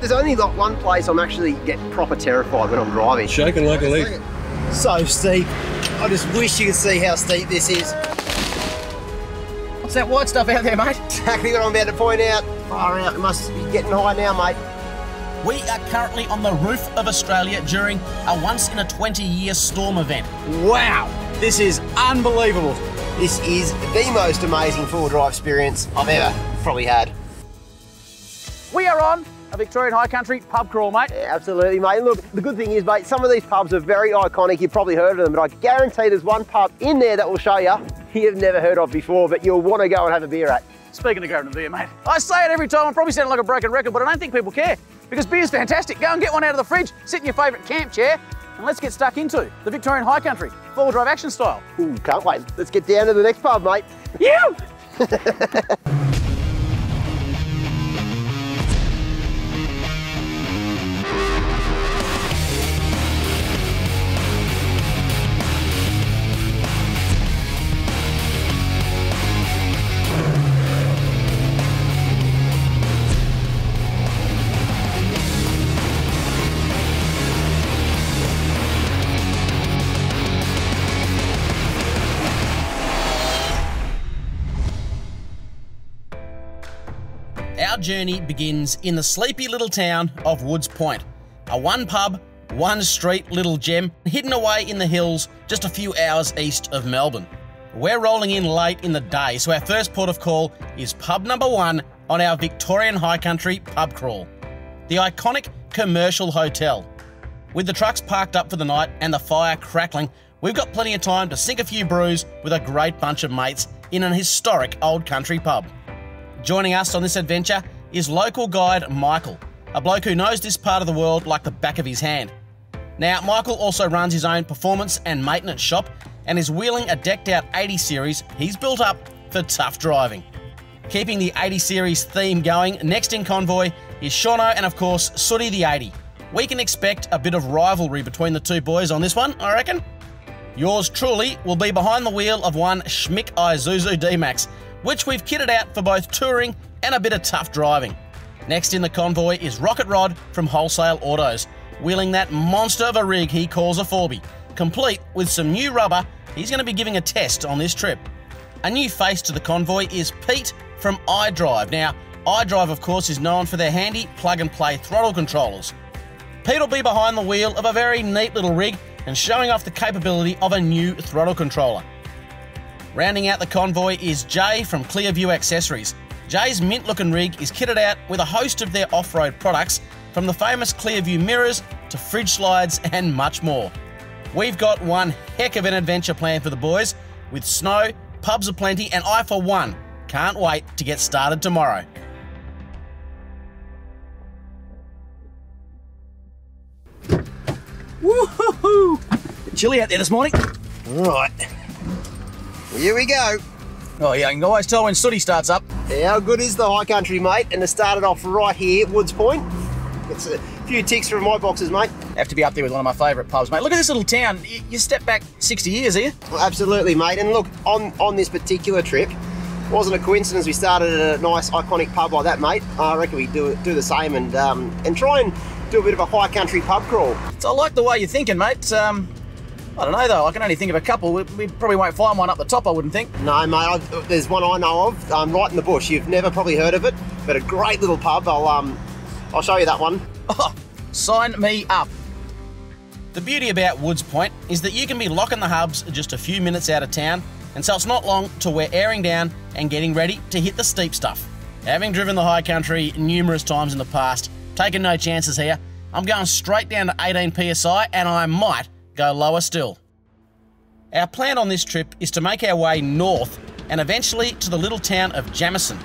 There's only like one place I'm actually get proper terrified when I'm driving. Shaking like a leaf. So steep. I just wish you could see how steep this is. What's that white stuff out there, mate? Exactly what I'm about to point out. Far out, it must be getting high now, mate. We are currently on the roof of Australia during a once-in-a-20-year storm event. Wow, this is unbelievable. This is the most amazing four-wheel-drive experience I've ever probably had. We are on a Victorian High Country pub crawl, mate. Yeah, absolutely, mate. Look, the good thing is, mate, some of these pubs are very iconic. You've probably heard of them, but I guarantee there's one pub in there that will show you've never heard of before, but you'll want to go and have a beer at. Speaking of grabbing a beer, mate, I say it every time. I'm probably sounding like a broken record, but I don't think people care because beer's fantastic. Go and get one out of the fridge, sit in your favourite camp chair, and let's get stuck into the Victorian High Country, four-wheel drive action style. Ooh, can't wait. Let's get down to the next pub, mate. You! Our journey begins in the sleepy little town of Woods Point, a one pub, one street little gem hidden away in the hills just a few hours east of Melbourne. We're rolling in late in the day, so our first port of call is pub number one on our Victorian High Country pub crawl, the iconic Commercial Hotel. With the trucks parked up for the night and the fire crackling, we've got plenty of time to sink a few brews with a great bunch of mates in an historic old country pub. Joining us on this adventure is local guide Michael, a bloke who knows this part of the world like the back of his hand. Now, Michael also runs his own performance and maintenance shop and is wheeling a decked-out 80 series he's built up for tough driving. Keeping the 80 series theme going, next in convoy is Shauno and, of course, Sooty the 80. We can expect a bit of rivalry between the two boys on this one, I reckon. Yours truly will be behind the wheel of one Schmick Isuzu D-Max, which we've kitted out for both touring and a bit of tough driving. Next in the convoy is Rocket Rod from Wholesale Autos, wheeling that monster of a rig he calls a Forby, complete with some new rubber he's going to be giving a test on this trip. A new face to the convoy is Pete from iDrive. Now, iDrive, of course, is known for their handy plug-and-play throttle controllers. Pete will be behind the wheel of a very neat little rig and showing off the capability of a new throttle controller. Rounding out the convoy is Jay from Clearview Accessories. Jay's mint-looking rig is kitted out with a host of their off-road products, from the famous Clearview mirrors to fridge slides and much more. We've got one heck of an adventure planned for the boys, with snow, pubs aplenty, and I, for one, can't wait to get started tomorrow. Woo-hoo-hoo! Chilly out there this morning. All right. Here we go. Oh yeah, I can always tell when Sooty starts up. How good is the High Country, mate? And it started off right here at Woods Point. It's a few ticks from my boxes, mate. Have to be up there with one of my favourite pubs, mate. Look at this little town. You step back 60 years here. Well, absolutely, mate. And look, on this particular trip, it wasn't a coincidence we started at a nice, iconic pub like that, mate. I reckon we do the same and try and do a bit of a High Country pub crawl. So I like the way you're thinking, mate. I don't know though, I can only think of a couple. We probably won't find one up the top, I wouldn't think. No, mate, there's one I know of, right in the bush. You've never probably heard of it, but a great little pub. I'll show you that one. Oh, sign me up. The beauty about Woods Point is that you can be locking the hubs just a few minutes out of town, and so it's not long till we're airing down and getting ready to hit the steep stuff. Having driven the High Country numerous times in the past, taking no chances here, I'm going straight down to 18 PSI, and I might go lower still. Our plan on this trip is to make our way north and eventually to the little town of Jamieson.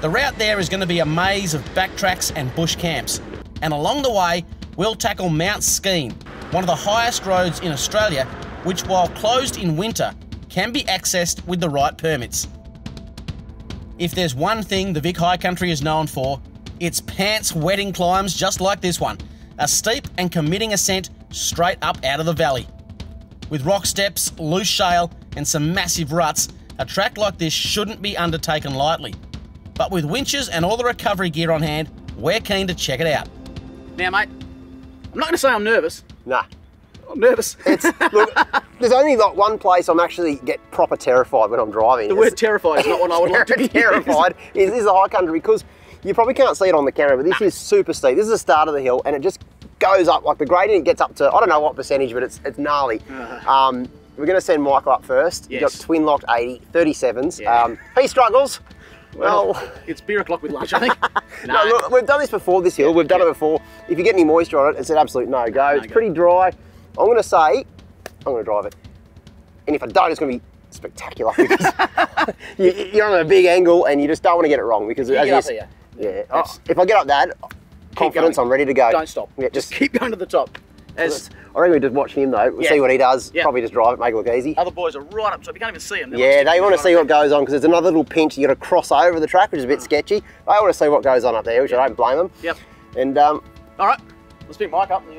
The route there is going to be a maze of backtracks and bush camps, and along the way we'll tackle Mount Skene, one of the highest roads in Australia, which while closed in winter can be accessed with the right permits. If there's one thing the Vic High Country is known for, it's pants-wetting climbs just like this one, a steep and committing ascent straight up out of the valley. With rock steps, loose shale, and some massive ruts, a track like this shouldn't be undertaken lightly. But with winches and all the recovery gear on hand, we're keen to check it out. Now, mate, I'm not going to say I'm nervous. Nah. I'm nervous. Look, there's only like one place I'm actually get proper terrified when I'm driving. The word terrified is not one I would like to be terrified. Is the high country, because you probably can't see it on the camera, but this is super steep. This is the start of the hill, and it just goes up, like the gradient gets up to, I don't know what percentage, but it's gnarly. We're going to send Michael up first. Yes. He's got twin locked 80, 37s. Yeah. He struggles. Well, it's beer o'clock with lunch, I think. No, look, we've done this before, this hill. We've done it before. If you get any moisture on it, it's an absolute no-go. It's pretty dry. I'm going to say, I'm going to drive it. And if I don't, it's going to be spectacular, because you're on a big angle and you just don't want to get it wrong, because if I get up that, confidence, I'm ready to go. Don't stop. Yeah, just keep going to the top. I reckon we just watch him though, we'll see what he does, probably just drive it, make it look easy. Other boys are right up, so you can't even see them. Yeah, they want to see what goes on, because there's another little pinch, you got to cross over the track, which is a bit sketchy. They want to see what goes on up there, which I don't blame them. Yep. And, alright, let's pick Mike up and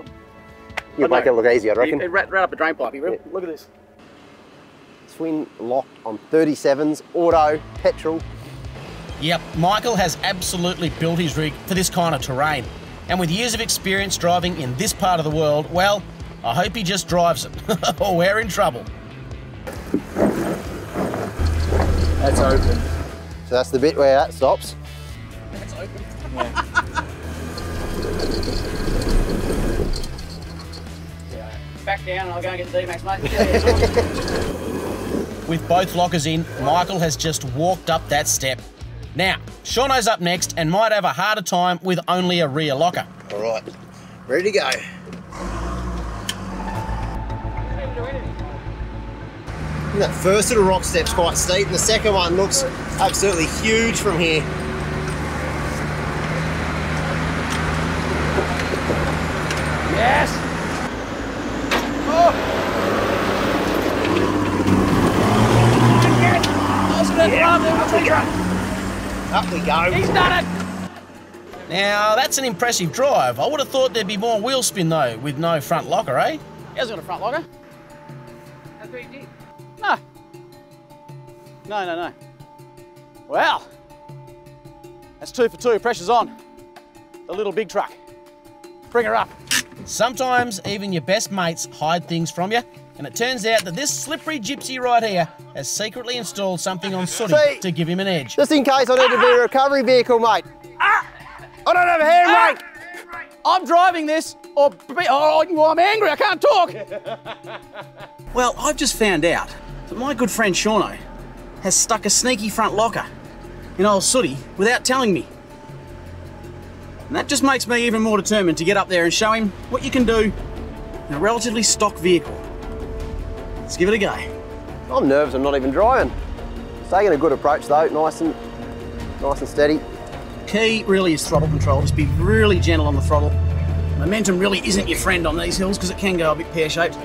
you'll make it look easy, I reckon. Right up a drain pipe, look at this. Twin locked on 37s, auto, petrol. Yep, Michael has absolutely built his rig for this kind of terrain. And with years of experience driving in this part of the world, well, I hope he just drives it, or we're in trouble. That's open. So that's the bit where that stops. That's open. Yeah. Back down and I'll go and get the D-Max, mate. With both lockers in, Michael has just walked up that step. Now, Shauno's up next and might have a harder time with only a rear locker. All right, ready to go. That first little rock step's quite steep, and the second one looks absolutely huge from here. Yes! Oh! Yeah. Up we go. He's done it! Now, that's an impressive drive. I would have thought there'd be more wheel spin, though, with no front locker, eh? He hasn't got a front locker. That's what he did. No. No, no, no. Wow. That's 2 for 2. Pressure's on. The little big truck. Bring her up. Sometimes even your best mates hide things from you, and it turns out that this slippery gypsy right here has secretly installed something on Sooty to give him an edge. Just in case I need to be a recovery vehicle, mate. I don't have a handbrake. I'm driving this, or I'm angry, I can't talk. Well, I've just found out that my good friend Shauno has stuck a sneaky front locker in old Sooty without telling me. And that just makes me even more determined to get up there and show him what you can do in a relatively stock vehicle. Let's give it a go. I'm nervous, I'm not even driving. It's taking a good approach though, nice and steady. Key really is throttle control, just be really gentle on the throttle. Momentum really isn't your friend on these hills, because it can go a bit pear-shaped.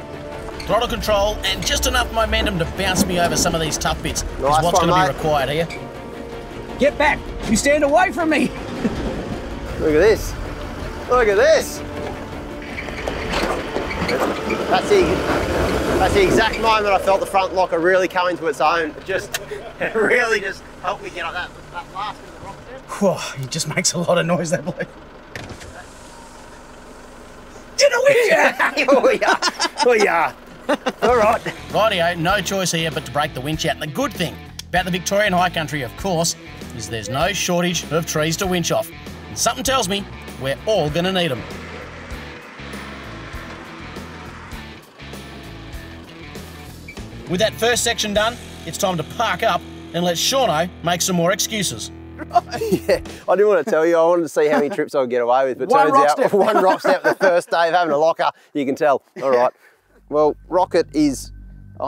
Throttle control and just enough momentum to bounce me over some of these tough bits is what's going to be required here. Get back, you stand away from me. Look at this, look at this. That's the exact moment I felt the front locker really come into its own. It really just helped me get on that last bit of the rock there. Whoa, he just makes a lot of noise, that bloke. You know where you are! Oh yeah, all right. Rightio, no choice here but to break the winch out. And the good thing about the Victorian high country, of course, is there's no shortage of trees to winch off. And something tells me we're all gonna need them. With that first section done, it's time to park up and let Shauno make some more excuses. Yeah, I didn't want to tell you, I wanted to see how many trips I would get away with, but turns out one rock step the first day of having a locker, you can tell. All right, well, Rocket is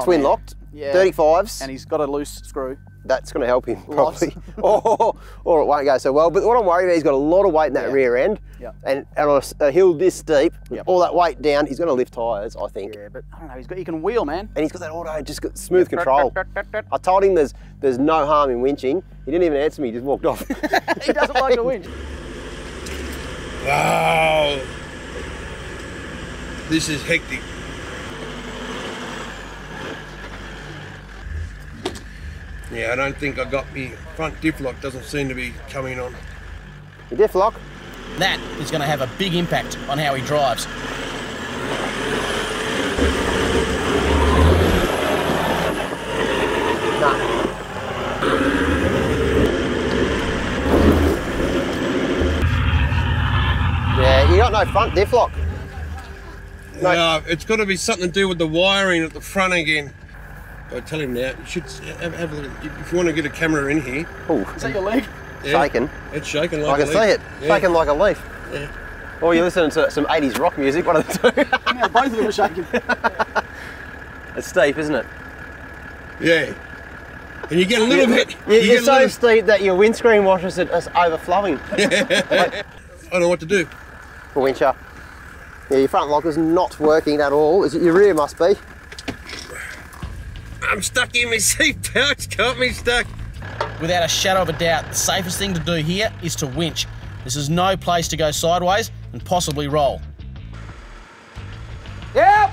twin locked, 35s. And he's got a loose screw. That's going to help him, probably. Or it won't go so well. But what I'm worried about, he's got a lot of weight in that rear end. Yep. And on a hill this steep, all that weight down, he's going to lift tyres, I think. Yeah, but I don't know, he can wheel, man. And he's got that auto, just got smooth control. I told him there's no harm in winching. He didn't even answer me, he just walked off. He doesn't like to winch. Wow. This is hectic. Yeah, I don't think I got my front diff lock, doesn't seem to be coming on. The diff lock? That is going to have a big impact on how he drives. Yeah, you got no front diff lock. No, it's got to be something to do with the wiring at the front again. I tell him now. You should have a look. If you want to get a camera in here. Oh, is that your leg? Yeah. Shaking. It's shaking like a leaf. I can see it. Yeah. Shaking like a leaf. Yeah. Or you're listening to some 80s rock music, one of the two. No, both of them are shaking. It's steep, isn't it? Yeah. And you get a little bit. You're so steep that your windscreen washers are overflowing. Like, I don't know what to do. Well, winch up. Yeah, your front lock is not working at all. Is it your rear? Must be. I'm stuck in my seat pouch, got me stuck. Without a shadow of a doubt, the safest thing to do here is to winch. This is no place to go sideways and possibly roll. Yep!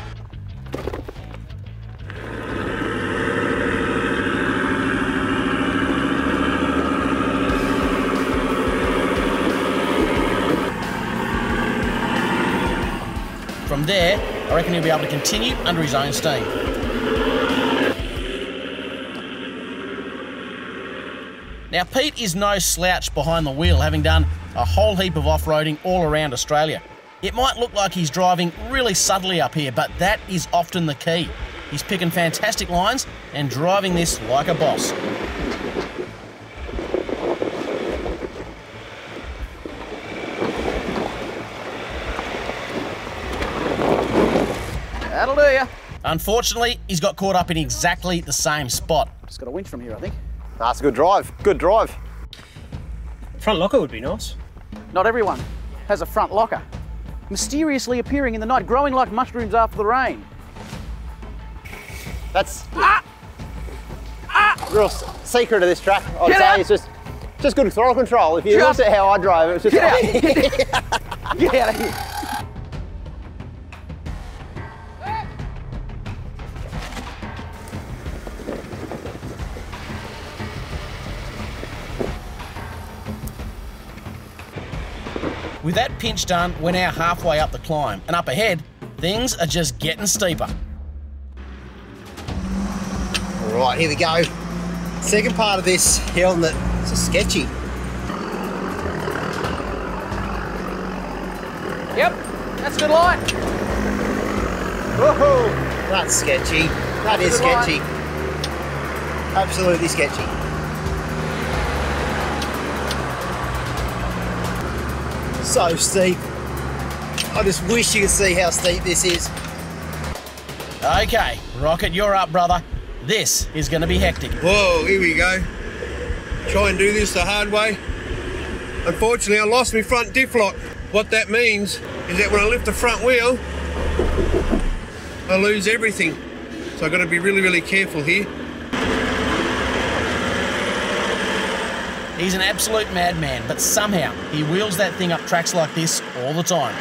From there, I reckon he'll be able to continue under his own steam. Now, Pete is no slouch behind the wheel, having done a whole heap of off-roading all around Australia. It might look like he's driving really subtly up here, but that is often the key. He's picking fantastic lines and driving this like a boss. That'll do ya. Unfortunately, he's got caught up in exactly the same spot. Just got a winch from here, I think. That's a good drive. Good drive. Front locker would be nice. Not everyone has a front locker. Mysteriously appearing in the night, growing like mushrooms after the rain. That's real secret of this track. I'd say it's just good throttle control. If you looked at how I drive, it was just like... Get out of here. With that pinch done, we're now halfway up the climb, and up ahead, things are just getting steeper. All right, here we go. Second part of this hill, and it's a sketchy. Yep, that's a good line. Woohoo! That's sketchy. That is sketchy. Line. Absolutely sketchy. So steep. I just wish you could see how steep this is. Okay, Rocket, you're up, brother. This is going to be hectic. Whoa, here we go. Try and do this the hard way. Unfortunately, I lost my front diff lock. What that means is that when I lift the front wheel, I lose everything. So I've got to be really, really careful here. He's an absolute madman, but somehow he wheels that thing up tracks like this all the time.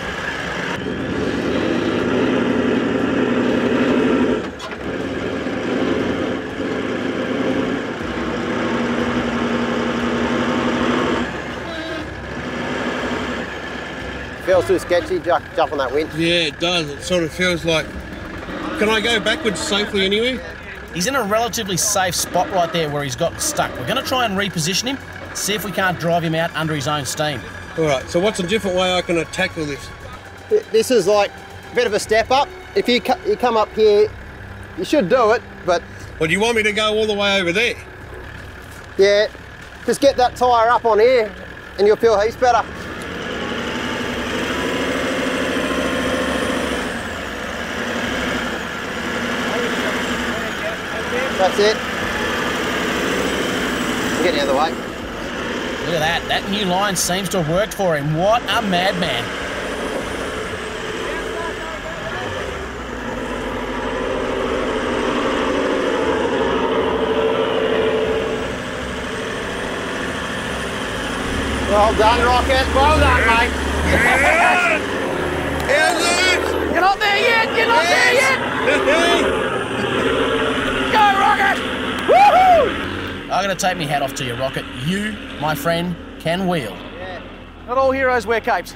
Feels too sketchy, jump on that winch. Yeah, it does. It sort of feels like... Can I go backwards safely anyway? He's in a relatively safe spot right there where he's got stuck. We're going to try and reposition him. See if we can't drive him out under his own steam. All right, so what's a different way I can tackle this? This is like a bit of a step up. If you come up here, you should do it, but... Well, do you want me to go all the way over there? Yeah, just get that tyre up on here and you'll feel heaps better. That's it. Get the other way. Look at that, that new line seems to have worked for him. What a madman. Well done, Rocket. Well done, mate. Yeah. You're not there yet. You're not there yet. Go, Rocket. Woohoo! I'm going to take my hat off to you, Rocket. You, my friend, can wheel. Yeah. Not all heroes wear capes.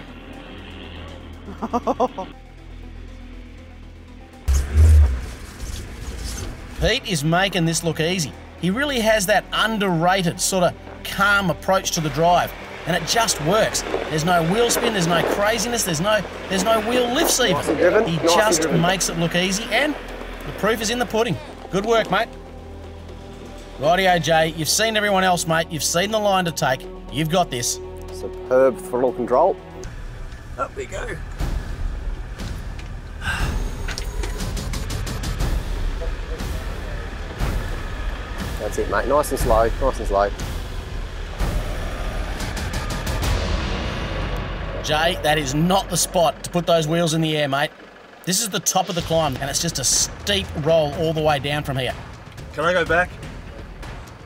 Pete is making this look easy. He really has that underrated sort of calm approach to the drive, and it just works. There's no wheel spin, there's no craziness, there's no wheel lifts even. Nice he nice just makes it look easy, and the proof is in the pudding. Good work, mate. Rightio, Jay, you've seen everyone else, mate. You've seen the line to take. You've got this. Superb throttle control. Up we go. That's it, mate. Nice and slow, nice and slow. Jay, that is not the spot to put those wheels in the air, mate. This is the top of the climb, and it's just a steep roll all the way down from here. Can I go back?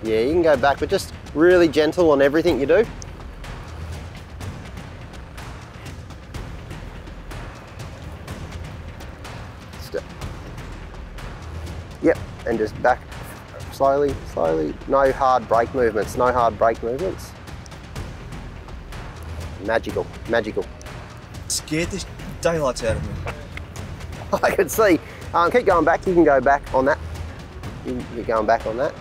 Yeah, you can go back, but just really gentle on everything you do. Step. Yep, and just back. Slowly, slowly. No hard brake movements, no hard brake movements. Magical, magical. Scared the daylights out of me. I could see. Keep going back, you can go back on that. You're going back on that.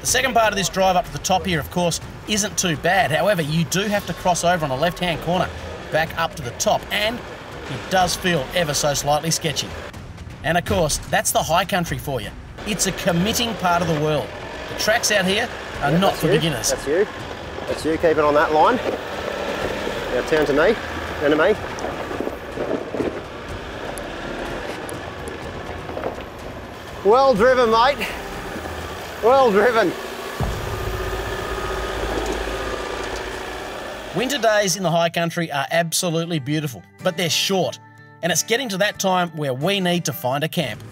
The second part of this drive up to the top here, of course, isn't too bad. However, you do have to cross over on a left-hand corner, back up to the top, and it does feel ever so slightly sketchy. And of course, that's the high country for you. It's a committing part of the world. The tracks out here are not for beginners. That's you. That's you. Keep it on that line. Now turn to me. Turn to me. Well driven, mate. Well driven. Winter days in the high country are absolutely beautiful, but they're short. And it's getting to that time where we need to find a camp.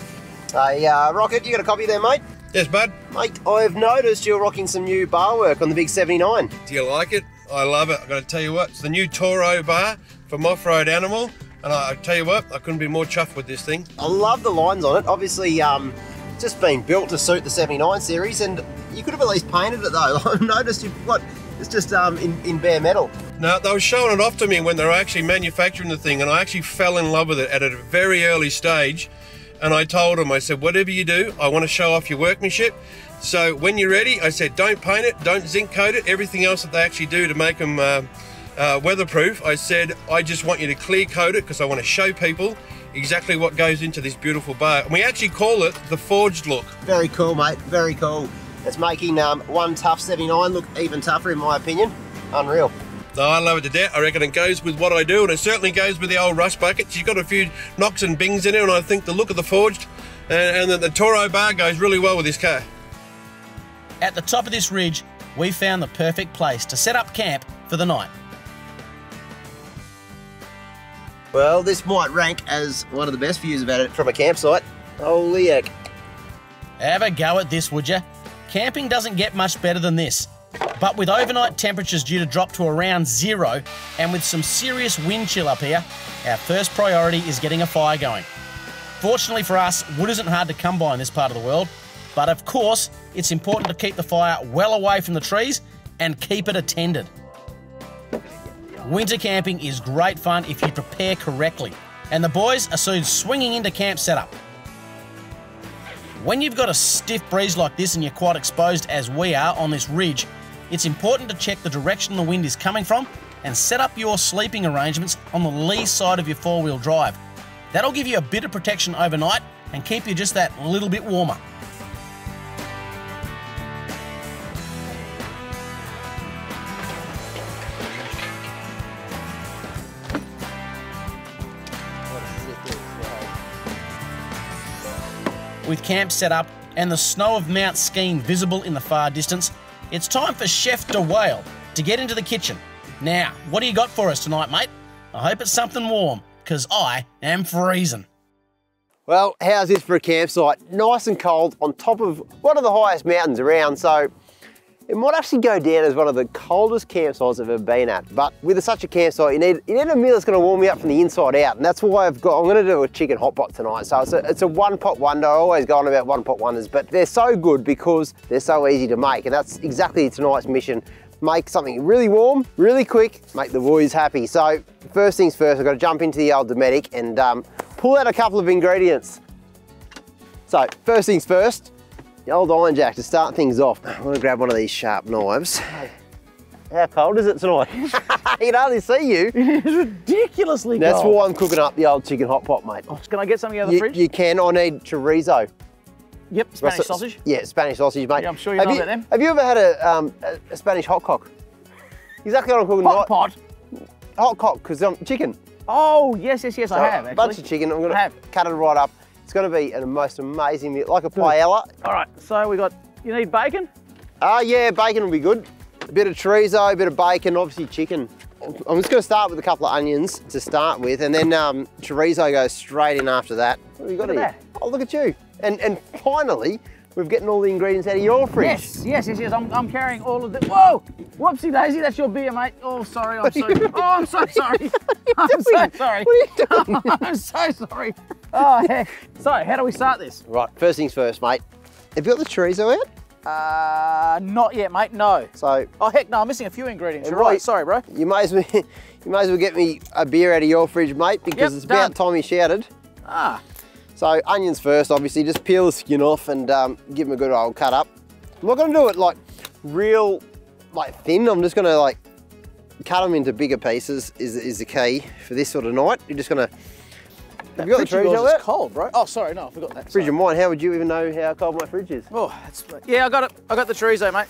Hey, Rocket, you got a copy there, mate? Yes, bud. Mate, I've noticed you're rocking some new bar work on the Big 79. Do you like it? I love it. I've got to tell you what, it's the new Toro bar from Off-Road Animal. And I tell you what, I couldn't be more chuffed with this thing. I love the lines on it. Obviously, just been built to suit the 79 series, and you could have at least painted it, though. I've noticed you've got... It's just in bare metal. No, they were showing it off to me when they were actually manufacturing the thing, and I actually fell in love with it at a very early stage. And I told them, I said, whatever you do, I want to show off your workmanship. So when you're ready, I said, don't paint it, don't zinc coat it, everything else that they actually do to make them weatherproof. I said, I just want you to clear coat it because I want to show people exactly what goes into this beautiful bar. And we actually call it the forged look. Very cool, mate, very cool. It's making one tough 79 look even tougher, in my opinion. Unreal. No, I love it to death. I reckon it goes with what I do, and it certainly goes with the old rust buckets. You've got a few knocks and bings in it, and I think the look of the forged and the Toro bar goes really well with this car. At the top of this ridge, we found the perfect place to set up camp for the night. Well, this might rank as one of the best views I've had from a campsite. Holy heck. Have a go at this, would you? Camping doesn't get much better than this, but with overnight temperatures due to drop to around zero and with some serious wind chill up here, our first priority is getting a fire going. Fortunately for us, wood isn't hard to come by in this part of the world, but of course, it's important to keep the fire well away from the trees and keep it attended. Winter camping is great fun if you prepare correctly, and the boys are soon swinging into camp setup. When you've got a stiff breeze like this and you're quite exposed as we are on this ridge, it's important to check the direction the wind is coming from and set up your sleeping arrangements on the lee side of your four-wheel drive. That'll give you a bit of protection overnight and keep you just that little bit warmer. With camp set up and the snow of Mount Skene visible in the far distance, it's time for Chef de Whale to get into the kitchen. Now, what do you got for us tonight, mate? I hope it's something warm, because I am freezing. Well, how's this for a campsite? Nice and cold on top of one of the highest mountains around, so It might actually go down as one of the coldest campsites I've ever been at, but with such a campsite, you need a meal that's gonna warm you up from the inside out, and that's why I'm gonna do a chicken hot pot tonight. So it's a one-pot wonder. I always go on about one-pot wonders, but they're so good because they're so easy to make, and that's exactly tonight's mission. Make something really warm, really quick, make the boys happy. So first things first, I've gotta jump into the old Dometic and pull out a couple of ingredients. So first things first, the old iron jack to start things off. I'm gonna grab one of these sharp knives. How cold is it tonight? I can hardly see you. It's ridiculously cold. That's why I'm cooking up the old chicken hot pot, mate. Oh, can I get something out of the fridge? You can. I need chorizo. Yep, Spanish sausage. Yeah, Spanish sausage, mate. Yeah, I'm sure you know about them. Have you ever had a Spanish hot cock? Exactly what I'm cooking. Hot pot? Hot cock, because I'm chicken. Oh, yes, so I have, actually. A bunch of chicken. I'm going to cut it right up. It's going to be a most amazing meal, like a paella. All right, so we got, you need bacon? Yeah, bacon will be good. A bit of chorizo, a bit of bacon, obviously chicken. I'm just going to start with a couple of onions to start with, and then chorizo goes straight in after that. What have you got here? Oh, look at you. And finally, we're getting all the ingredients out of your fridge. Yes, I'm carrying all of the, whoa! Whoopsie daisy, that's your beer, mate. Oh, sorry, I'm so sorry. I'm so sorry. What are you doing? I'm so sorry. Oh, heck. So, how do we start this? Right, first things first, mate. Have you got the chorizo out? Not yet, mate, no. So, oh, heck, no, I'm missing a few ingredients. You're right, sorry, bro. You may as well get me a beer out of your fridge, mate, because it's about time you shouted. Ah. So, onions first, obviously. Just peel the skin off and give them a good old cut up. I'm not gonna do it like real, like thin. I'm just gonna like cut them into bigger pieces is the key for this sort of night. You're just gonna, have you got the chorizo? It's cold, bro. Oh, sorry, no, I forgot that. Fridge of mine, how would you even know how cold my fridge is? Oh, that's, yeah, I got it. I got the chorizo, mate.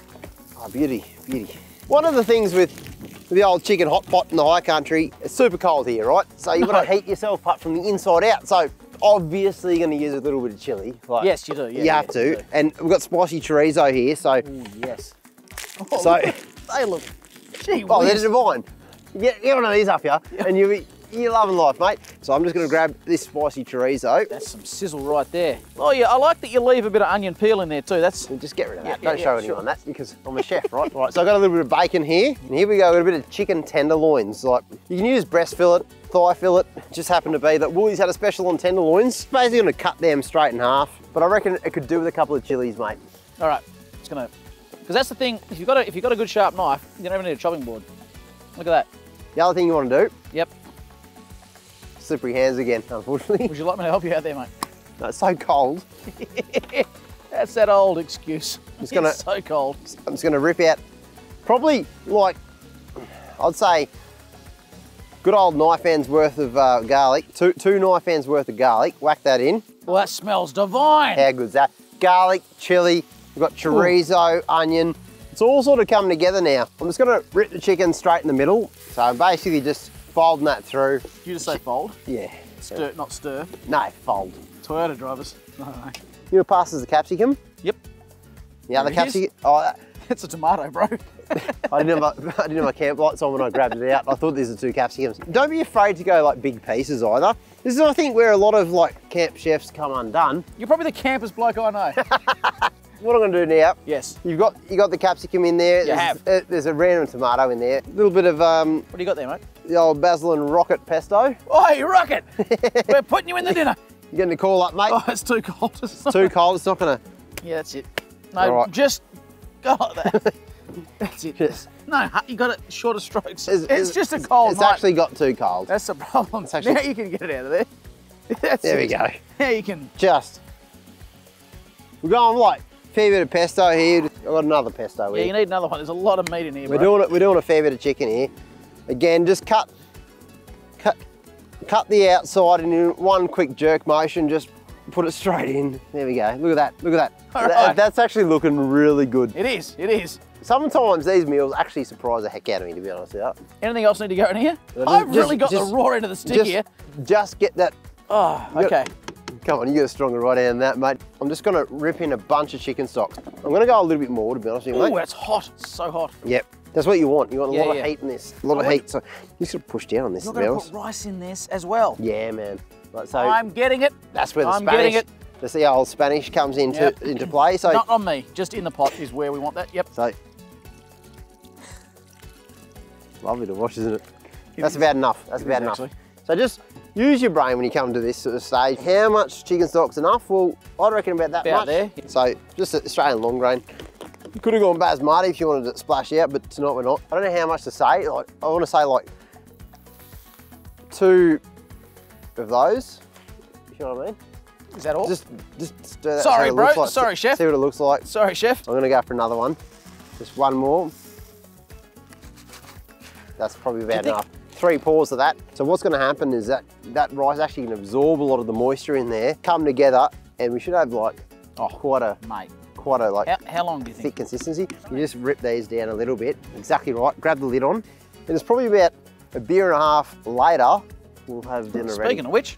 Oh, beauty. One of the things with the old chicken hot pot in the high country, it's super cold here, right? So you've got to heat yourself up from the inside out. So obviously you're going to use a little bit of chilli. Like, yes, you do. Yeah, you have to. You do. And we've got spicy chorizo here, so. Mm, yes. Oh, so they look, gee whiz. Oh, they're divine. Get one of these up here, and you're loving life, mate. So I'm just going to grab this spicy chorizo. That's some sizzle right there. Oh yeah, I like that you leave a bit of onion peel in there too. That's just get rid of that. Don't show anyone that because I'm a chef, right? Right. So I've got a little bit of bacon here, and here we go. We've got a bit of chicken tenderloins. Like you can use breast fillet, thigh fillet. It just happened to be that Wooly's had a special on tenderloins. Basically going to cut them straight in half, but I reckon it could do with a couple of chilies, mate. All right, it's gonna, because that's the thing. If you've got a good sharp knife, you don't even need a chopping board. Look at that. The other thing you want to do. Yep. Slippery hands again, unfortunately. Would you like me to help you out there, mate? No, it's so cold. That's that old excuse. It's so cold. I'm just gonna rip out probably like, I'd say, good old knife hand's worth of garlic. Two knife hands worth of garlic. Whack that in. Well, that smells divine. How good's that? Garlic, chili, we've got chorizo, onion. It's all sort of coming together now. I'm just gonna rip the chicken straight in the middle. So I'm basically just folding that through. Did you just say fold? Yeah. Stir, not stir. No, fold. Toyota drivers. No. You know, passes the capsicum? Yep. The other capsicum? Oh, it's a tomato, bro. I didn't have my camp lights on when I grabbed it out. I thought these are two capsicums. Don't be afraid to go like big pieces either. This is, I think, where a lot of like camp chefs come undone. You're probably the campest bloke I know. What I'm gonna do now? Yes. You got the capsicum in there. There's a random tomato in there. A little bit of what do you got there, mate? The old basil and rocket pesto. Oi, Rocket! We're putting you in the dinner. You're getting the call up, mate. Oh, it's too cold. It's too cold. It's not gonna. Yeah, that's it. No, right. Just go like that. That's it. Yes. No, you got it. Shorter strokes. It's just a cold. It's actually got too cold. That's the problem. It's actually... Now you can get it out of there. There we go. Now you can. Just. We're going light. Fair bit of pesto here. I've got another pesto here. Yeah, you need another one. There's a lot of meat in here, We're doing a fair bit of chicken here. Again, just cut the outside in one quick jerk motion, just put it straight in. There we go, look at that. That's actually looking really good. It is. Sometimes these meals actually surprise the heck out of me, to be honest with you. Anything else need to go in here? I've really got the raw end of the stick here. Just get that. Oh, okay. Come on, you got a stronger right hand than that, mate. I'm just gonna rip in a bunch of chicken stocks. I'm gonna go a little bit more, to be honest with you, mate. Oh, that's hot, it's so hot. Yep. That's what you want. You want a lot of heat in this. A lot of heat. So you sort of push down on this. You're going to put rice in this as well. Yeah, man. Right, so I'm getting it. That's where the That's the old Spanish comes into play. So not on me. Just in the pot is where we want that. Yep. So Lovely to watch, isn't it? That's about enough. That's about enough. So just use your brain when you come to this sort of stage. How much chicken stock's enough? Well, I'd reckon about that much. There. So just Australian long grain. You could have gone basmati if you wanted to splash out, but tonight we're not. I don't know how much to say. Like, I want to say like 2 of those. You know what I mean? Is that all? Just stir that. Sorry, bro. Like. Sorry, chef. See what it looks like. Sorry, chef. I'm going to go for another one. Just one more. That's probably about enough. 3 pours of that. So what's going to happen is that that rice actually can absorb a lot of the moisture in there, come together, and we should have like quite a like how long do you thick consistency. You just rip these down a little bit. Exactly right. Grab the lid on, and it's probably about a beer and a half later we'll have dinner ready. Speaking of which,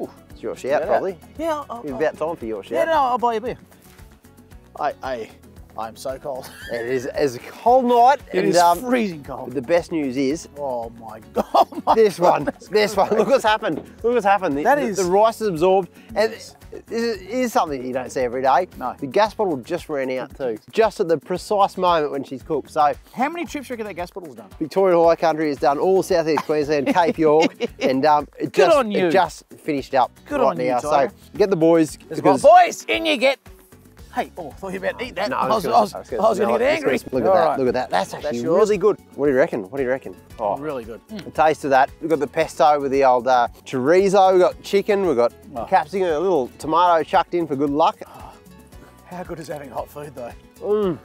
ooh, it's your shout probably. Yeah, it's about time for your shout. Yeah, no, I'll buy you a beer. I'm so cold. It is a cold night. It is freezing cold. The best news is, oh my god, this one. Look what's happened. Look what's happened. The rice is absorbed, and it is something you don't see every day. No. The gas bottle just ran out too, just at the precise moment when she's cooked. So, how many trips do you reckon that gas bottle's done? Victoria High Country has done all Southeast Queensland, Cape York, and it just finished up. Good right on now. You, Tyler. So get the boys. Boys, in you get. Hey, oh, I thought you were about to eat that. No, I was going to get angry. Look at that, look at that. That's actually really good. What do you reckon? What do you reckon? Oh, really good. The taste of that. We've got the pesto with the old chorizo, we've got chicken, we've got capsicum, a little tomato chucked in for good luck. Oh, how good is having hot food though? Mm.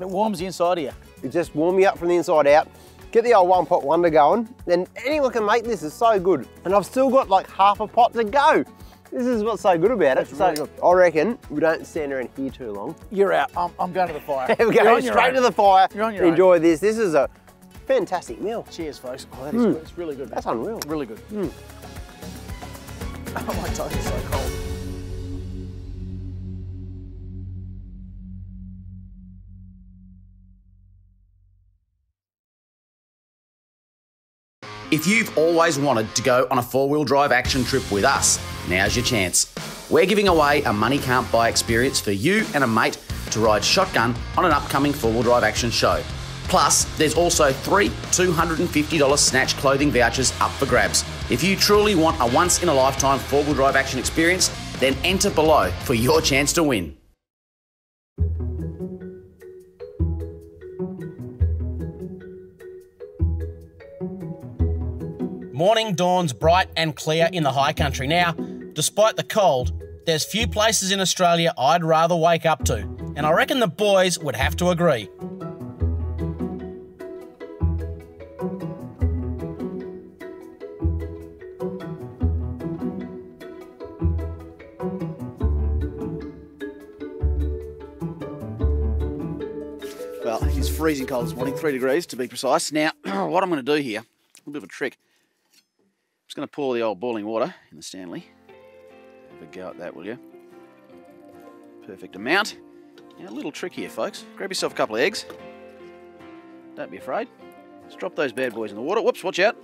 It warms the inside of you. It just warms you up from the inside out. Get the old one pot wonder going, and anyone can make this. It's so good. And I've still got like half a pot to go. This is what's so good about it. Really good. I reckon we don't stand around here too long. You're out. I'm going to the fire. We're going straight to the fire. You're on your Enjoy own. This. This is a fantastic meal. Cheers, folks. Oh, that is good. It's really good. That's unreal. Really good. Mm. Oh, my tongue is so cold. If you've always wanted to go on a four-wheel drive action trip with us, now's your chance. We're giving away a money can't buy experience for you and a mate to ride shotgun on an upcoming four-wheel drive action show. Plus, there's also 3 $250 Snatch clothing vouchers up for grabs. If you truly want a once-in-a-lifetime four-wheel drive action experience, then enter below for your chance to win. Morning dawns bright and clear in the high country. Now, despite the cold, there's few places in Australia I'd rather wake up to, and I reckon the boys would have to agree. Well, it's freezing cold this morning, 3 degrees to be precise. Now, what I'm going to do here, a little bit of a trick. Just going to pour the old boiling water in the Stanley. Have a go at that, will you? Perfect amount. Now, a little trick here, folks. Grab yourself a couple of eggs. Don't be afraid. Just drop those bad boys in the water. Whoops, watch out.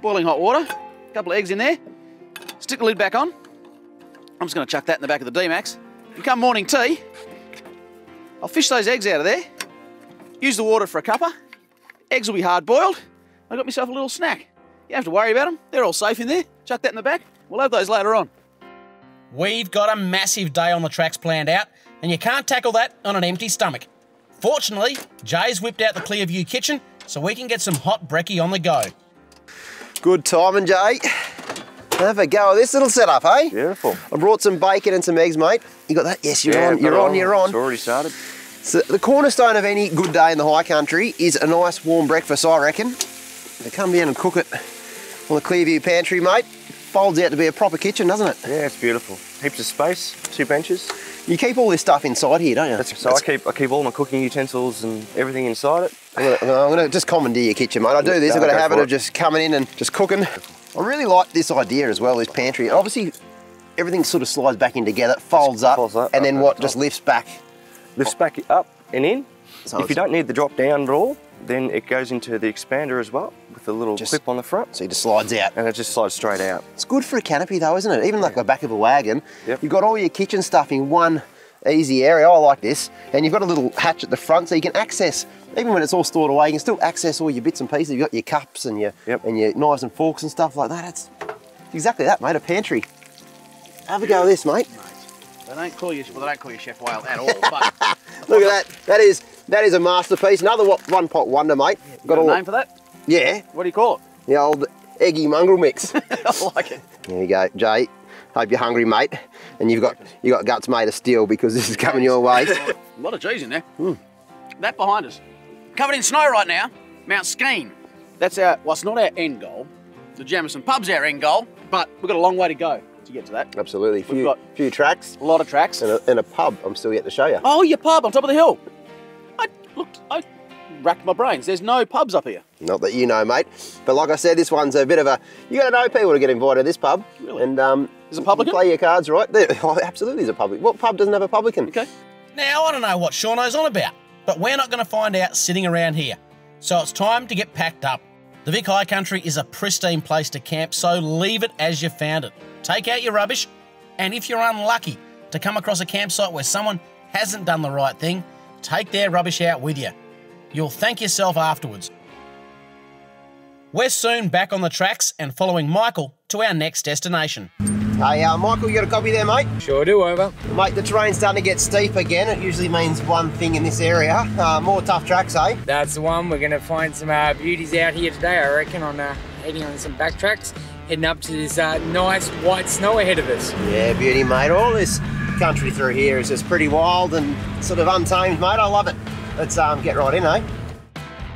Boiling hot water. A couple of eggs in there. Stick the lid back on. I'm just going to chuck that in the back of the D-Max. And come morning tea, I'll fish those eggs out of there. Use the water for a cuppa. Eggs will be hard boiled. I got myself a little snack. You don't have to worry about them. They're all safe in there. Chuck that in the back. We'll have those later on. We've got a massive day on the tracks planned out, and you can't tackle that on an empty stomach. Fortunately, Jay's whipped out the Clearview kitchen so we can get some hot brekkie on the go. Good timing, Jay. Have a go at this little setup, hey? Beautiful. I brought some bacon and some eggs, mate. You got that? Yes, you're on. It's already started. So the cornerstone of any good day in the high country is a nice warm breakfast, I reckon. So come down and cook it. Well, the Clearview pantry, mate, folds out to be a proper kitchen, doesn't it? Yeah, it's beautiful. Heaps of space, 2 benches. You keep all this stuff inside here, don't you? I keep all my cooking utensils and everything inside it. I'm gonna just commandeer your kitchen, mate. I do this. I've got a habit of just coming in and just cooking. I really like this idea as well, this pantry. And obviously, everything sort of slides back in together, folds up, and then just lifts back and in. So if you don't need the drop down at all, then it goes into the expander as well with a little clip on the front. So it just slides out. And it just slides straight out. It's good for a canopy though, isn't it? Even like the back of a wagon. Yep. You've got all your kitchen stuff in one easy area. I like this. And you've got a little hatch at the front so you can access, even when it's all stored away, you can still access all your bits and pieces. You've got your cups and your, and your knives and forks and stuff like that. That's exactly that, mate, a pantry. Have a go at this, mate. They don't call you, well, they don't call you Chef Whale at all, but... Look at that. That is a masterpiece. Another one-pot wonder, mate. Got a name for that? Yeah. What do you call it? The old eggy mongrel mix. I like it. There you go, Jay. Hope you're hungry, mate. And you've got guts made of steel because this is coming your way. A lot of G's in there. Mm. That behind us. Covered in snow right now, Mount Skene. That's our, well, it's not our end goal. The Jamieson pub's our end goal, but we've got a long way to go to get to that. Absolutely. We've got a few tracks. A lot of tracks. And a pub I'm still yet to show you. Oh, your pub on top of the hill. I racked my brains. There's no pubs up here. Not that you know, mate. But like I said, this one's a bit of a, you got to know people to get invited to this pub. Really? And is it publican? Play your cards right. There, oh, absolutely is a public. What pub doesn't have a publican? Okay. Now, I don't know what Shauno's on about, but we're not going to find out sitting around here. So it's time to get packed up. The Vic High Country is a pristine place to camp, so leave it as you found it. Take out your rubbish, and if you're unlucky to come across a campsite where someone hasn't done the right thing, take their rubbish out with you. You'll thank yourself afterwards. We're soon back on the tracks and following Michael to our next destination. Hey, Michael, you got a copy there, mate? Sure do, over. Mate, the terrain's starting to get steep again. It usually means one thing in this area. More tough tracks, eh? That's the one. We're going to find some beauties out here today, I reckon, on heading on some back tracks, heading up to this nice white snow ahead of us. Yeah, beauty, mate. All this country through here is just pretty wild and sort of untamed, mate. I love it. Let's get right in, eh?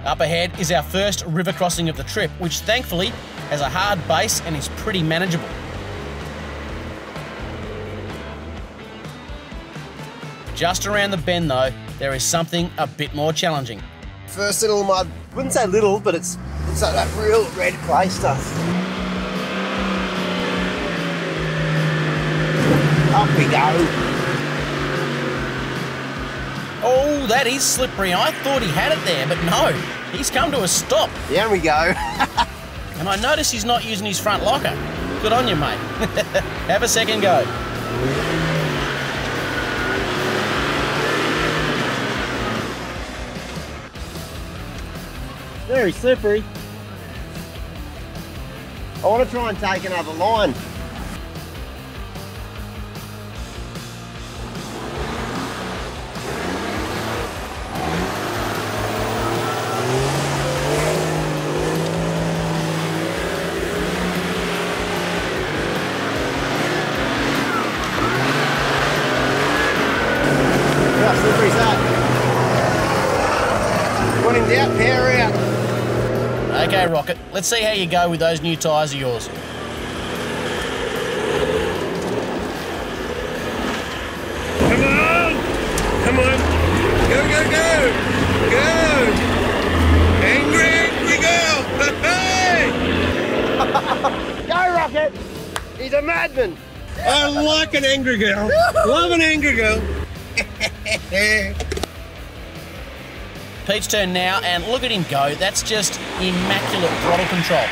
Up ahead is our first river crossing of the trip, which thankfully has a hard base and is pretty manageable. Just around the bend though, there is something a bit more challenging. First little mud, wouldn't say little, but it's like that real red clay stuff. Up we go. Oh, that is slippery. I thought he had it there, but no. He's come to a stop. There we go. And I notice he's not using his front locker. Good on you, mate. Have a second go. Very slippery. I want to try and take another line. Rocket, let's see how you go with those new tyres of yours. Come on! Come on! Go, go, go! Go! Angry we go! Go, Rocket! He's a madman! I like an angry girl. Love an angry girl. Pete's turn now, and look at him go. That's just immaculate throttle control.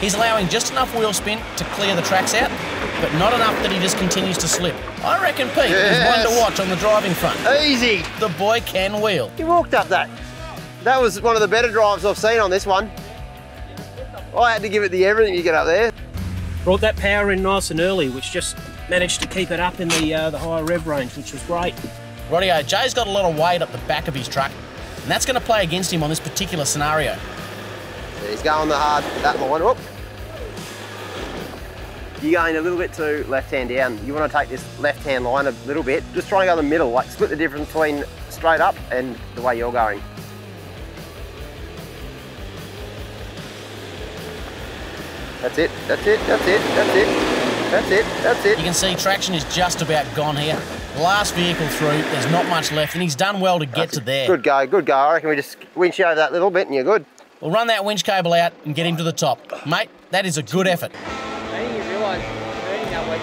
He's allowing just enough wheel spin to clear the tracks out, but not enough that he just continues to slip. I reckon Pete is one to watch on the driving front. Easy. The boy can wheel. He walked up that. That was one of the better drives I've seen on this one. I had to give it the everything to get up there. Brought that power in nice and early, which just managed to keep it up in the higher rev range, which was great. Rightio, Jay's got a lot of weight up the back of his truck, and that's going to play against him on this particular scenario. Yeah, he's going the hard that line. Whoop. You're going a little bit too left hand down. You want to take this left hand line a little bit. Just try and go the middle, like split the difference between straight up and the way you're going. That's it, that's it, that's it, that's it, that's it, that's it. You can see traction is just about gone here. Last vehicle through, there's not much left, and he's done well to get to there. Good go, good go. I reckon we just winch you over that little bit and you're good. We'll run that winch cable out and get him to the top. Mate, that is a good effort. I didn't even realise turning that way.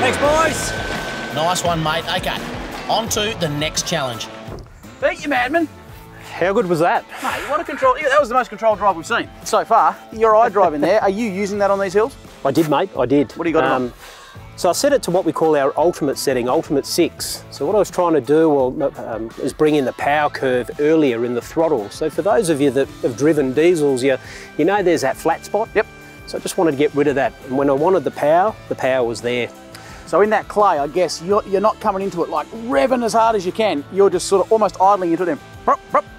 Thanks, boys. Nice one, mate. Okay, on to the next challenge. Beat you, madman. How good was that? Mate, what a control. Yeah, that was the most controlled drive we've seen so far. Your iDrive in there, are you using that on these hills? I did, mate, I did. What do you got on? So I set it to what we call our ultimate setting, ultimate 6. So what I was trying to do is bring in the power curve earlier in the throttle. So for those of you that have driven diesels, you know there's that flat spot. Yep. So I just wanted to get rid of that. And when I wanted the power was there. So in that clay, I guess, you're not coming into it like revving as hard as you can. You're just sort of almost idling into them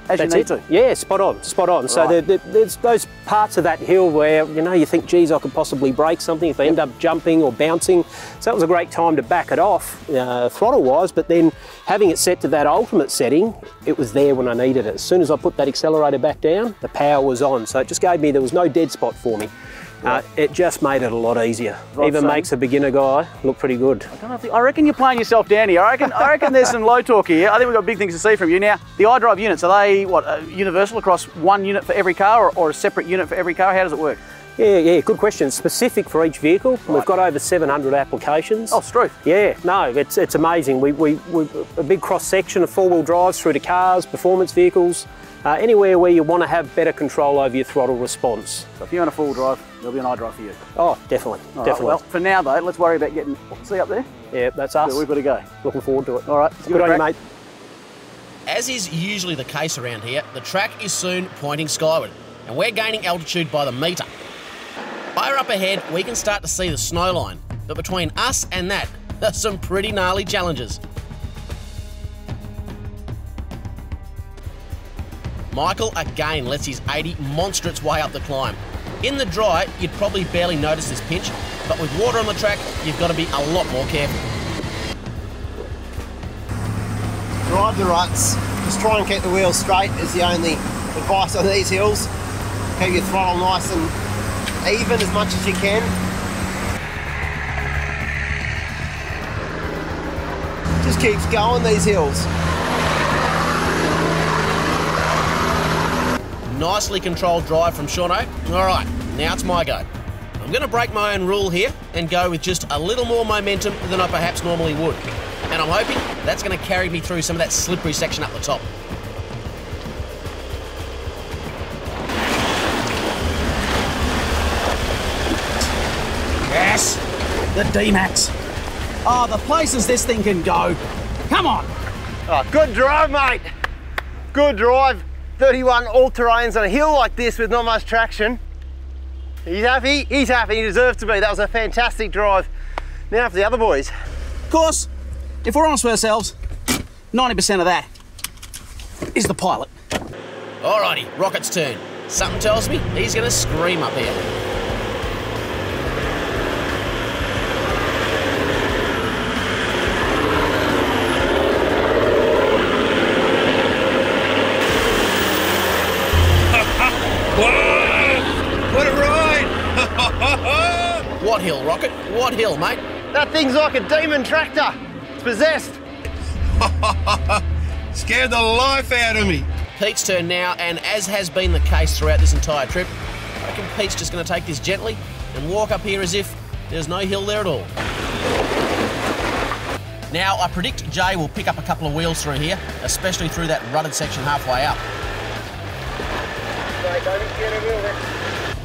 as you need to. Yeah, spot on, spot on. Right. So there's those parts of that hill where, you know, you think, geez, I could possibly break something if I end up jumping or bouncing. So that was a great time to back it off throttle-wise, but then having it set to that ultimate setting, it was there when I needed it. As soon as I put that accelerator back down, the power was on. So it just gave me, there was no dead spot for me. Right. It just made it a lot easier. Right, even makes a beginner guy look pretty good. I don't know if I reckon you're playing yourself down here. I reckon there's some low talk here. I think we've got big things to see from you. Now, the iDrive units, are they, what, universal across one unit for every car or a separate unit for every car? How does it work? Yeah, good question. Specific for each vehicle. Right. We've got over 700 applications. Oh, Struth. Yeah, no, it's amazing. We're a big cross-section of four-wheel drives through to cars, performance vehicles, anywhere where you want to have better control over your throttle response. So if you're on a four-wheel drive, there'll be an iDrive for you. Oh, definitely, all definitely. Right, well, for now, though, let's worry about getting... See up there? Yeah, that's us. Yeah, we've got to go. Looking forward to it. All right. Good on you, mate. As is usually the case around here, the track is soon pointing skyward, and we're gaining altitude by the metre. Higher up ahead, we can start to see the snow line, but between us and that, there's some pretty gnarly challenges. Michael again lets his 80 monster its way up the climb. In the dry, you'd probably barely notice this pitch, but with water on the track, you've got to be a lot more careful. Drive the ruts, just try and keep the wheels straight is the only advice on these hills. Keep your throttle nice and even as much as you can. Just keeps going, these hills. Nicely controlled drive from Shauno. All right, now it's my go. I'm gonna break my own rule here and go with just a little more momentum than I perhaps normally would. And I'm hoping that's gonna carry me through some of that slippery section up the top. Yes, the D-Max. Oh, the places this thing can go. Come on. Oh, good drive, mate. Good drive. 31 all-terrains on a hill like this with not much traction. He's happy, he's happy, he deserves to be. That was a fantastic drive. Now for the other boys. Of course, if we're honest with ourselves, 90% of that is the pilot. Alrighty, Rocket's turn. Something tells me he's gonna scream up here. What hill, Rocket? What hill, mate? That thing's like a demon tractor. It's possessed. Scared the life out of me. Pete's turn now, and as has been the case throughout this entire trip, I reckon Pete's just going to take this gently and walk up here as if there's no hill there at all. Now, I predict Jay will pick up a couple of wheels through here, especially through that rutted section halfway up.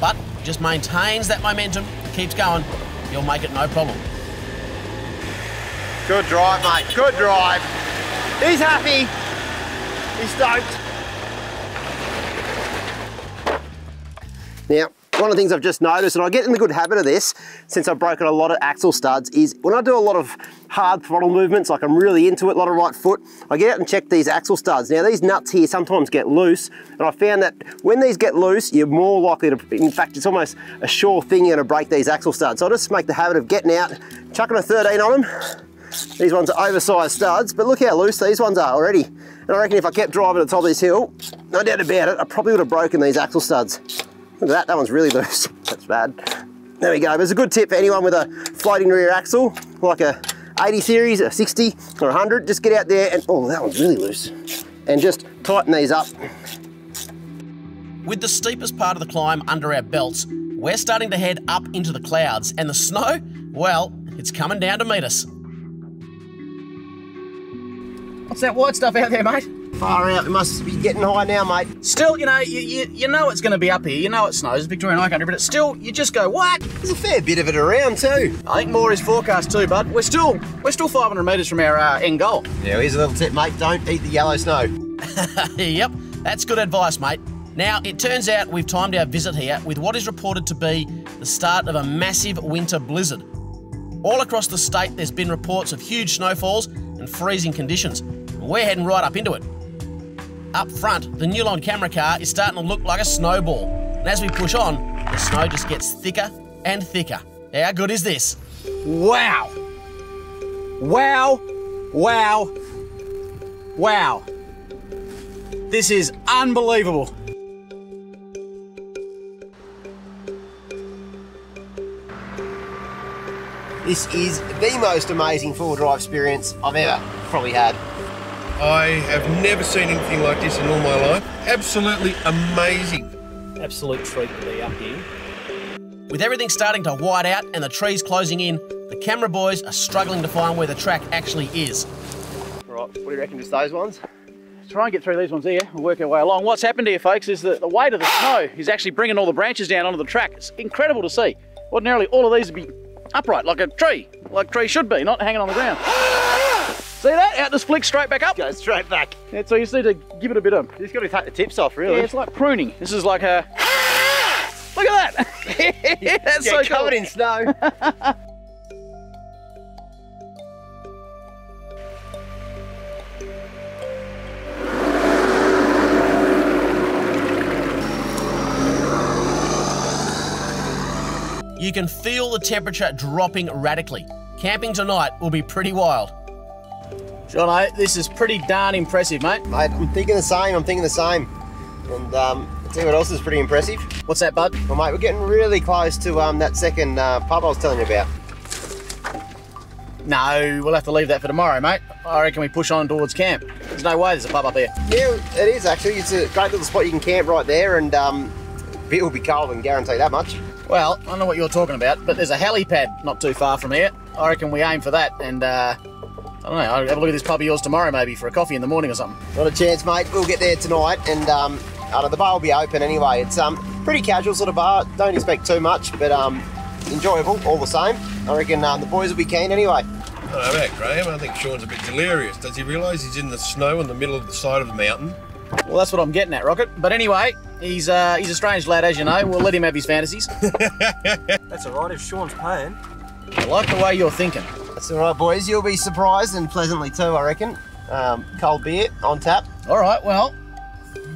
But just maintains that momentum, keeps going, you'll make it no problem. Good drive, mate, good drive. He's happy, he's stoked. Now, one of the things I've just noticed, and I get in the good habit of this since I've broken a lot of axle studs, is when I do a lot of hard throttle movements, like I'm really into it, a lot of right foot, I get out and check these axle studs. Now these nuts here sometimes get loose, and I found that when these get loose, you're more likely to, in fact, it's almost a sure thing you're gonna break these axle studs. So I just make the habit of getting out, chucking a 13 on them. These ones are oversized studs, but look how loose these ones are already. And I reckon if I kept driving at the top of this hill, no doubt about it, I probably would have broken these axle studs. Look at that, that one's really loose, that's bad. There we go, but it's a good tip for anyone with a floating rear axle, like a 80 series, a 60, or 100, just get out there and, oh, that one's really loose. And just tighten these up. With the steepest part of the climb under our belts, we're starting to head up into the clouds, and the snow, well, it's coming down to meet us. What's that white stuff out there, mate? Far out, it must be getting high now, mate. Still, you know, you know it's going to be up here. You know it snows, Victorian High Country, but it's still, you just go, what? There's a fair bit of it around too. I think more is forecast too, bud. We're still 500 metres from our end goal. Yeah, here's a little tip, mate. Don't eat the yellow snow. Yep, that's good advice, mate. Now, it turns out we've timed our visit here with what is reported to be the start of a massive winter blizzard. All across the state, there's been reports of huge snowfalls and freezing conditions. We're heading right up into it. Up front, the Newline camera car is starting to look like a snowball. And as we push on, the snow just gets thicker and thicker. How good is this? Wow. Wow. Wow. Wow. This is unbelievable. This is the most amazing four-wheel drive experience I've ever probably had. I have never seen anything like this in all my life. Absolutely amazing. Absolute treat to be up here. With everything starting to white out and the trees closing in, the camera boys are struggling to find where the track actually is. Right, what do you reckon, just those ones? Try and get through these ones here and work our way along. What's happened here, folks, is that the weight of the snow is actually bringing all the branches down onto the track. It's incredible to see. Ordinarily, all of these would be upright, like a tree should be, not hanging on the ground. See that? Out just flicks straight back up. Goes straight back. Yeah, so you just need to give it a bit of... You just got to take the tips off, really. Yeah, it's like pruning. This is like a... Look at that! That's so cool. Covered in snow. You can feel the temperature dropping radically. Camping tonight will be pretty wild. Jono, this is pretty darn impressive, mate. Mate, I'm thinking the same. And I'll tell you what else is pretty impressive. What's that, bud? Well, mate, we're getting really close to that second pub I was telling you about. No, we'll have to leave that for tomorrow, mate. I reckon we push on towards camp. There's no way there's a pub up here. Yeah, it is actually. It's a great little spot you can camp right there, and it will be cold, I can guarantee that much. Well, I don't know what you're talking about, but there's a helipad not too far from here. I reckon we aim for that, and I don't know, I'll have a look at this pub of yours tomorrow maybe for a coffee in the morning or something. Not a chance, mate. We'll get there tonight, and I don't know, the bar will be open anyway. It's pretty casual sort of bar, don't expect too much, but enjoyable all the same. I reckon the boys will be keen anyway. I don't know about Graham, I think Sean's a bit delirious. Does he realise he's in the snow in the middle of the side of the mountain? Well, that's what I'm getting at, Rocket. But anyway, he's a strange lad, as you know. We'll let him have his fantasies. That's all right if Sean's paying. I like the way you're thinking. That's all right, boys. You'll be surprised, and pleasantly too, I reckon. Cold beer on tap. All right, well,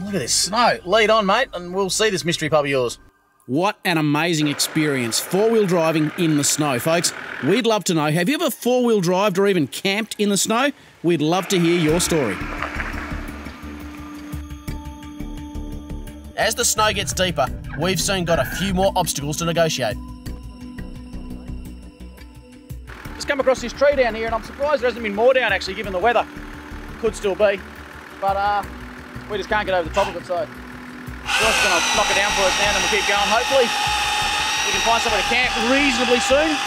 look at this snow. Lead on, mate, and we'll see this mystery pub of yours. What an amazing experience, four-wheel driving in the snow. Folks, we'd love to know, have you ever four-wheel drived or even camped in the snow? We'd love to hear your story. As the snow gets deeper, we've soon got a few more obstacles to negotiate. Just come across this tree down here, and I'm surprised there hasn't been more down, actually, given the weather. Could still be, but we just can't get over the top of it, so we're just going to knock it down for us now, and we'll keep going. Hopefully, we can find somewhere to camp reasonably soon.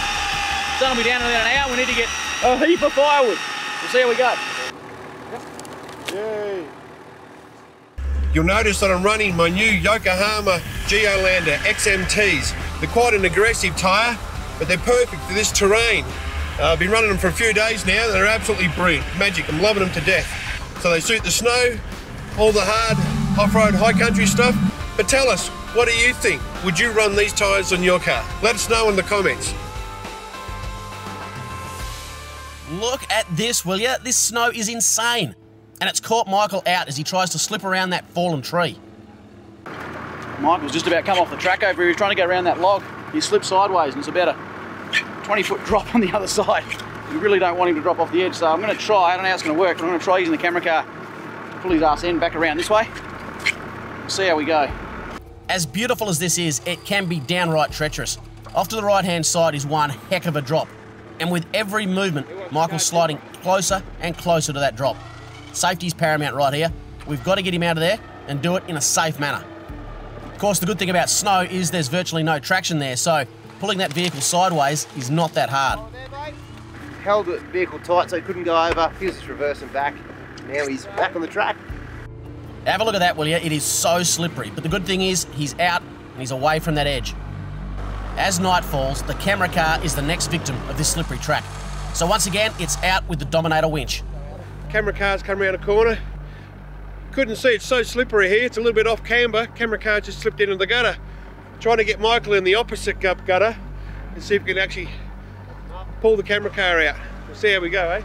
Sun will be down in about an hour. We need to get a heap of firewood. We'll see how we go. Yep. Yay. You'll notice that I'm running my new Yokohama Geolander XMTs. They're quite an aggressive tyre, but they're perfect for this terrain. I've been running them for a few days now. They're absolutely brilliant. Magic. I'm loving them to death. So they suit the snow, all the hard off-road high country stuff. But tell us, what do you think? Would you run these tyres on your car? Let us know in the comments. Look at this, will ya? This snow is insane. And it's caught Michael out as he tries to slip around that fallen tree. Michael's just about come off the track over here. He's trying to go around that log. He slipped sideways, and it's about a 20-foot drop on the other side. We really don't want him to drop off the edge, so I'm going to try. I don't know how it's going to work, but I'm going to try using the camera car to pull his ass end back around this way. We'll see how we go. As beautiful as this is, it can be downright treacherous. Off to the right-hand side is one heck of a drop. And with every movement, Michael's sliding closer and closer to that drop. Safety's paramount right here. We've got to get him out of there and do it in a safe manner. Of course, the good thing about snow is there's virtually no traction there, so pulling that vehicle sideways is not that hard. Held the vehicle tight so he couldn't go over. He was just reversing back. Now he's back on the track. Have a look at that, will you? It is so slippery. But the good thing is, he's out and he's away from that edge. As night falls, the camera car is the next victim of this slippery track. So once again, it's out with the Dominator winch. Camera car's come around a corner. Couldn't see, it's so slippery here. It's a little bit off camber. Camera car just slipped into the gutter. Trying to get Michael in the opposite gutter and see if we can actually pull the camera car out. We'll see how we go, eh?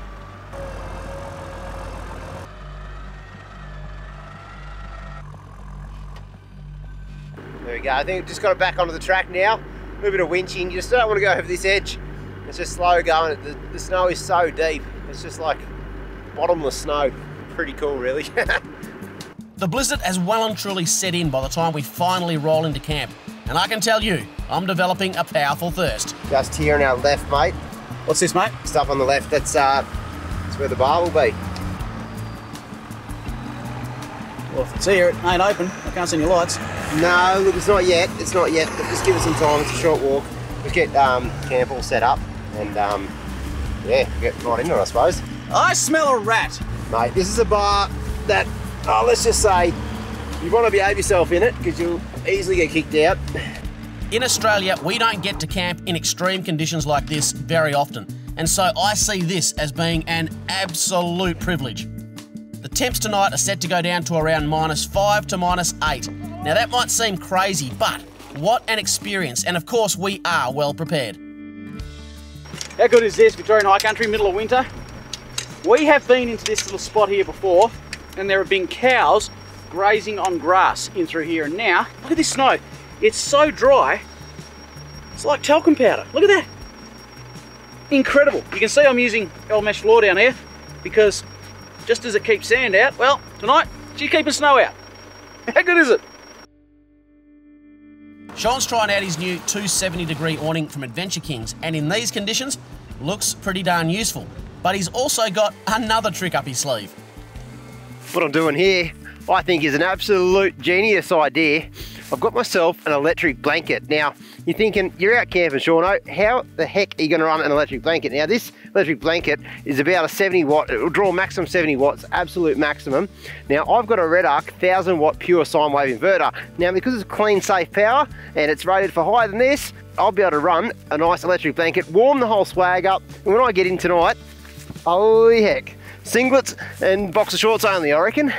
There we go. I think we've just got it back onto the track now. A little bit of winching. You just don't want to go over this edge. It's just slow going. The snow is so deep. It's just like bottomless snow. Pretty cool, really. The blizzard has well and truly set in by the time we finally roll into camp. And I can tell you, I'm developing a powerful thirst. Just here on our left, mate. What's this, mate? Stuff on the left, that's where the bar will be. Well, if it's here, it ain't open. I can't see any lights. No, look, it's not yet, but just give it some time, it's a short walk. Just get camp all set up and yeah, get right into it, I suppose. I smell a rat. Mate, this is a bar that, oh, let's just say, you want to behave yourself in it because you'll easily get kicked out. In Australia, we don't get to camp in extreme conditions like this very often, and so I see this as being an absolute privilege. The temps tonight are set to go down to around -5 to -8. Now that might seem crazy, but what an experience, and of course we are well prepared. How good is this, Victorian High Country, middle of winter? We have been into this little spot here before, and there have been cows grazing on grass in through here, and now, look at this snow. It's so dry, it's like talcum powder. Look at that. Incredible. You can see I'm using L-mesh floor down here because just as it keeps sand out, well, tonight, she's keeping snow out. How good is it? Sean's trying out his new 270-degree awning from Adventure Kings, and in these conditions, looks pretty darn useful. But he's also got another trick up his sleeve. What I'm doing here, I think, is an absolute genius idea. I've got myself an electric blanket. Now, you're thinking, you're out camping, Shauno, how the heck are you gonna run an electric blanket? Now, this electric blanket is about a 70 watt, it'll draw maximum 70 watts, absolute maximum. Now, I've got a Redarc 1000 watt pure sine wave inverter. Now, because it's clean, safe power, and it's rated for higher than this, I'll be able to run a nice electric blanket, warm the whole swag up, and when I get in tonight, holy heck, singlets and boxer shorts only, I reckon.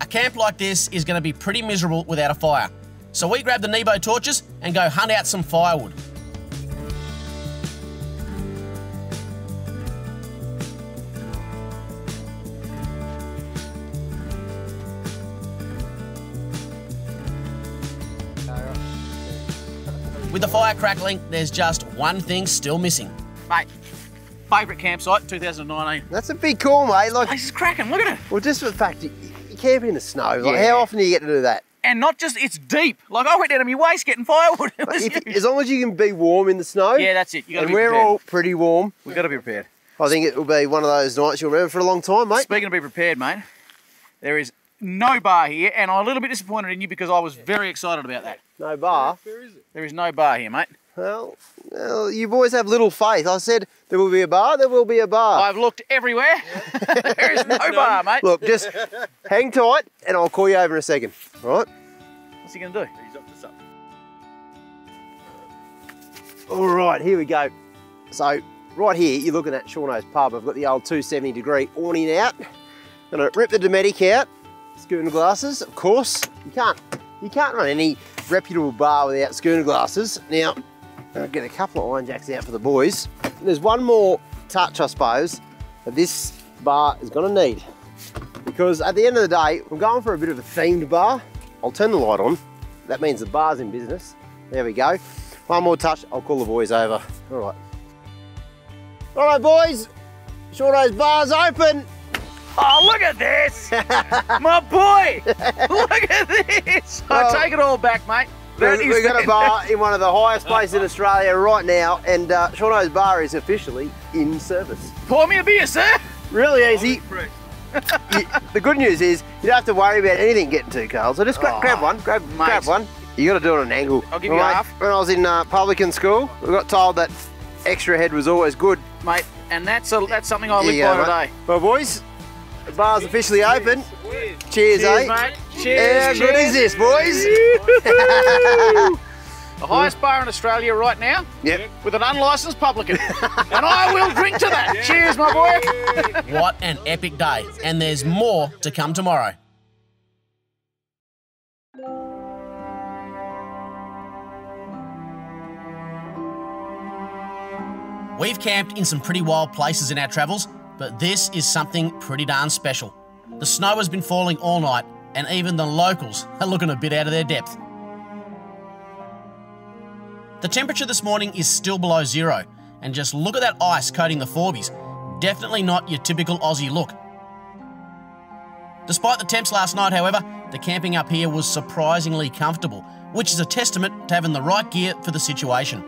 A camp like this is gonna be pretty miserable without a fire. So we grab the Nebo torches and go hunt out some firewood. With the fire crackling, there's just one thing still missing. Mate, favourite campsite, 2019. That's a big call, mate. Like, this is cracking, look at it. Well, just for the fact, you camp in the snow. Like, yeah. How often do you get to do that? And not just, it's deep. Like, I went down to my waist getting firewood. As long as you can be warm in the snow. Yeah, that's it. You gotta be prepared. And we're all pretty warm. We've got to be prepared. I think it will be one of those nights you'll remember for a long time, mate. Speaking of being prepared, mate, there is no bar here, and I'm a little bit disappointed in you because I was very excited about that. No bar? Where is it? There is no bar here, mate. Well, you boys have little faith. I said there will be a bar, there will be a bar. I've looked everywhere. Yeah. There is no bar, mate. Look, just hang tight and I'll call you over in a second. All right? What's he going to do? He's up to something. All right, here we go. So right here, you're looking at Shauno's pub. I've got the old 270-degree awning out. Gonna rip the Dometic out. Schooner glasses, of course. You can't run any reputable bar without schooner glasses. Now, I'll get a couple of iron jacks out for the boys. There's one more touch, I suppose, that this bar is gonna need. Because at the end of the day, we're going for a bit of a themed bar. I'll turn the light on. That means the bar's in business. There we go. One more touch, I'll call the boys over. All right. All right, boys. Shauno's bar's open. Oh, look at this. My boy, look at this. Well, I take it all back, mate. We've got a bar in one of the highest places in Australia right now, and Shauno's bar is officially in service. Pour me a beer, sir. Really easy. The good news is you don't have to worry about anything getting too cold. So just grab one. You got to do it on an angle. I'll give you half. When I was in publican school, we got told that extra head was always good, mate. And that's something I live by today. Well, boys, The bar's officially open. Cheers, eh? Mate. Cheers. How good is this, boys? The highest bar in Australia right now. Yep. With an unlicensed publican. And I will drink to that. Yeah. Cheers, my boy. What an epic day. And there's more to come tomorrow. We've camped in some pretty wild places in our travels, but this is something pretty darn special. The snow has been falling all night, and even the locals are looking a bit out of their depth. The temperature this morning is still below zero, and just look at that ice coating the Forbys. Definitely not your typical Aussie look. Despite the temps last night, however, the camping up here was surprisingly comfortable, which is a testament to having the right gear for the situation.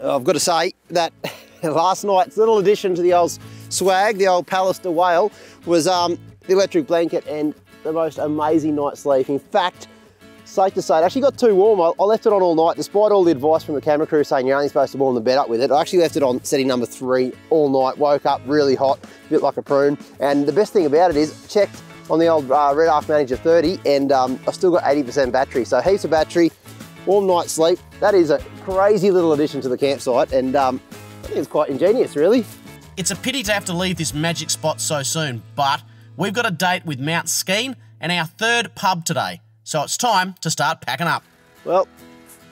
I've got to say that last night's little addition to the old swag, the old Pallister whale, was the electric blanket and the most amazing night's sleep. In fact, safe to say, it actually got too warm. I left it on all night, despite all the advice from the camera crew saying you're only supposed to warm the bed up with it. I actually left it on setting number 3 all night, woke up really hot, a bit like a prune. And the best thing about it is, checked on the old Redarc Manager 30 and I've still got 80% battery, so heaps of battery. Warm night's sleep. That is a crazy little addition to the campsite, and I think it's quite ingenious, really. It's a pity to have to leave this magic spot so soon, but we've got a date with Mount Skene and our third pub today, so it's time to start packing up. Well,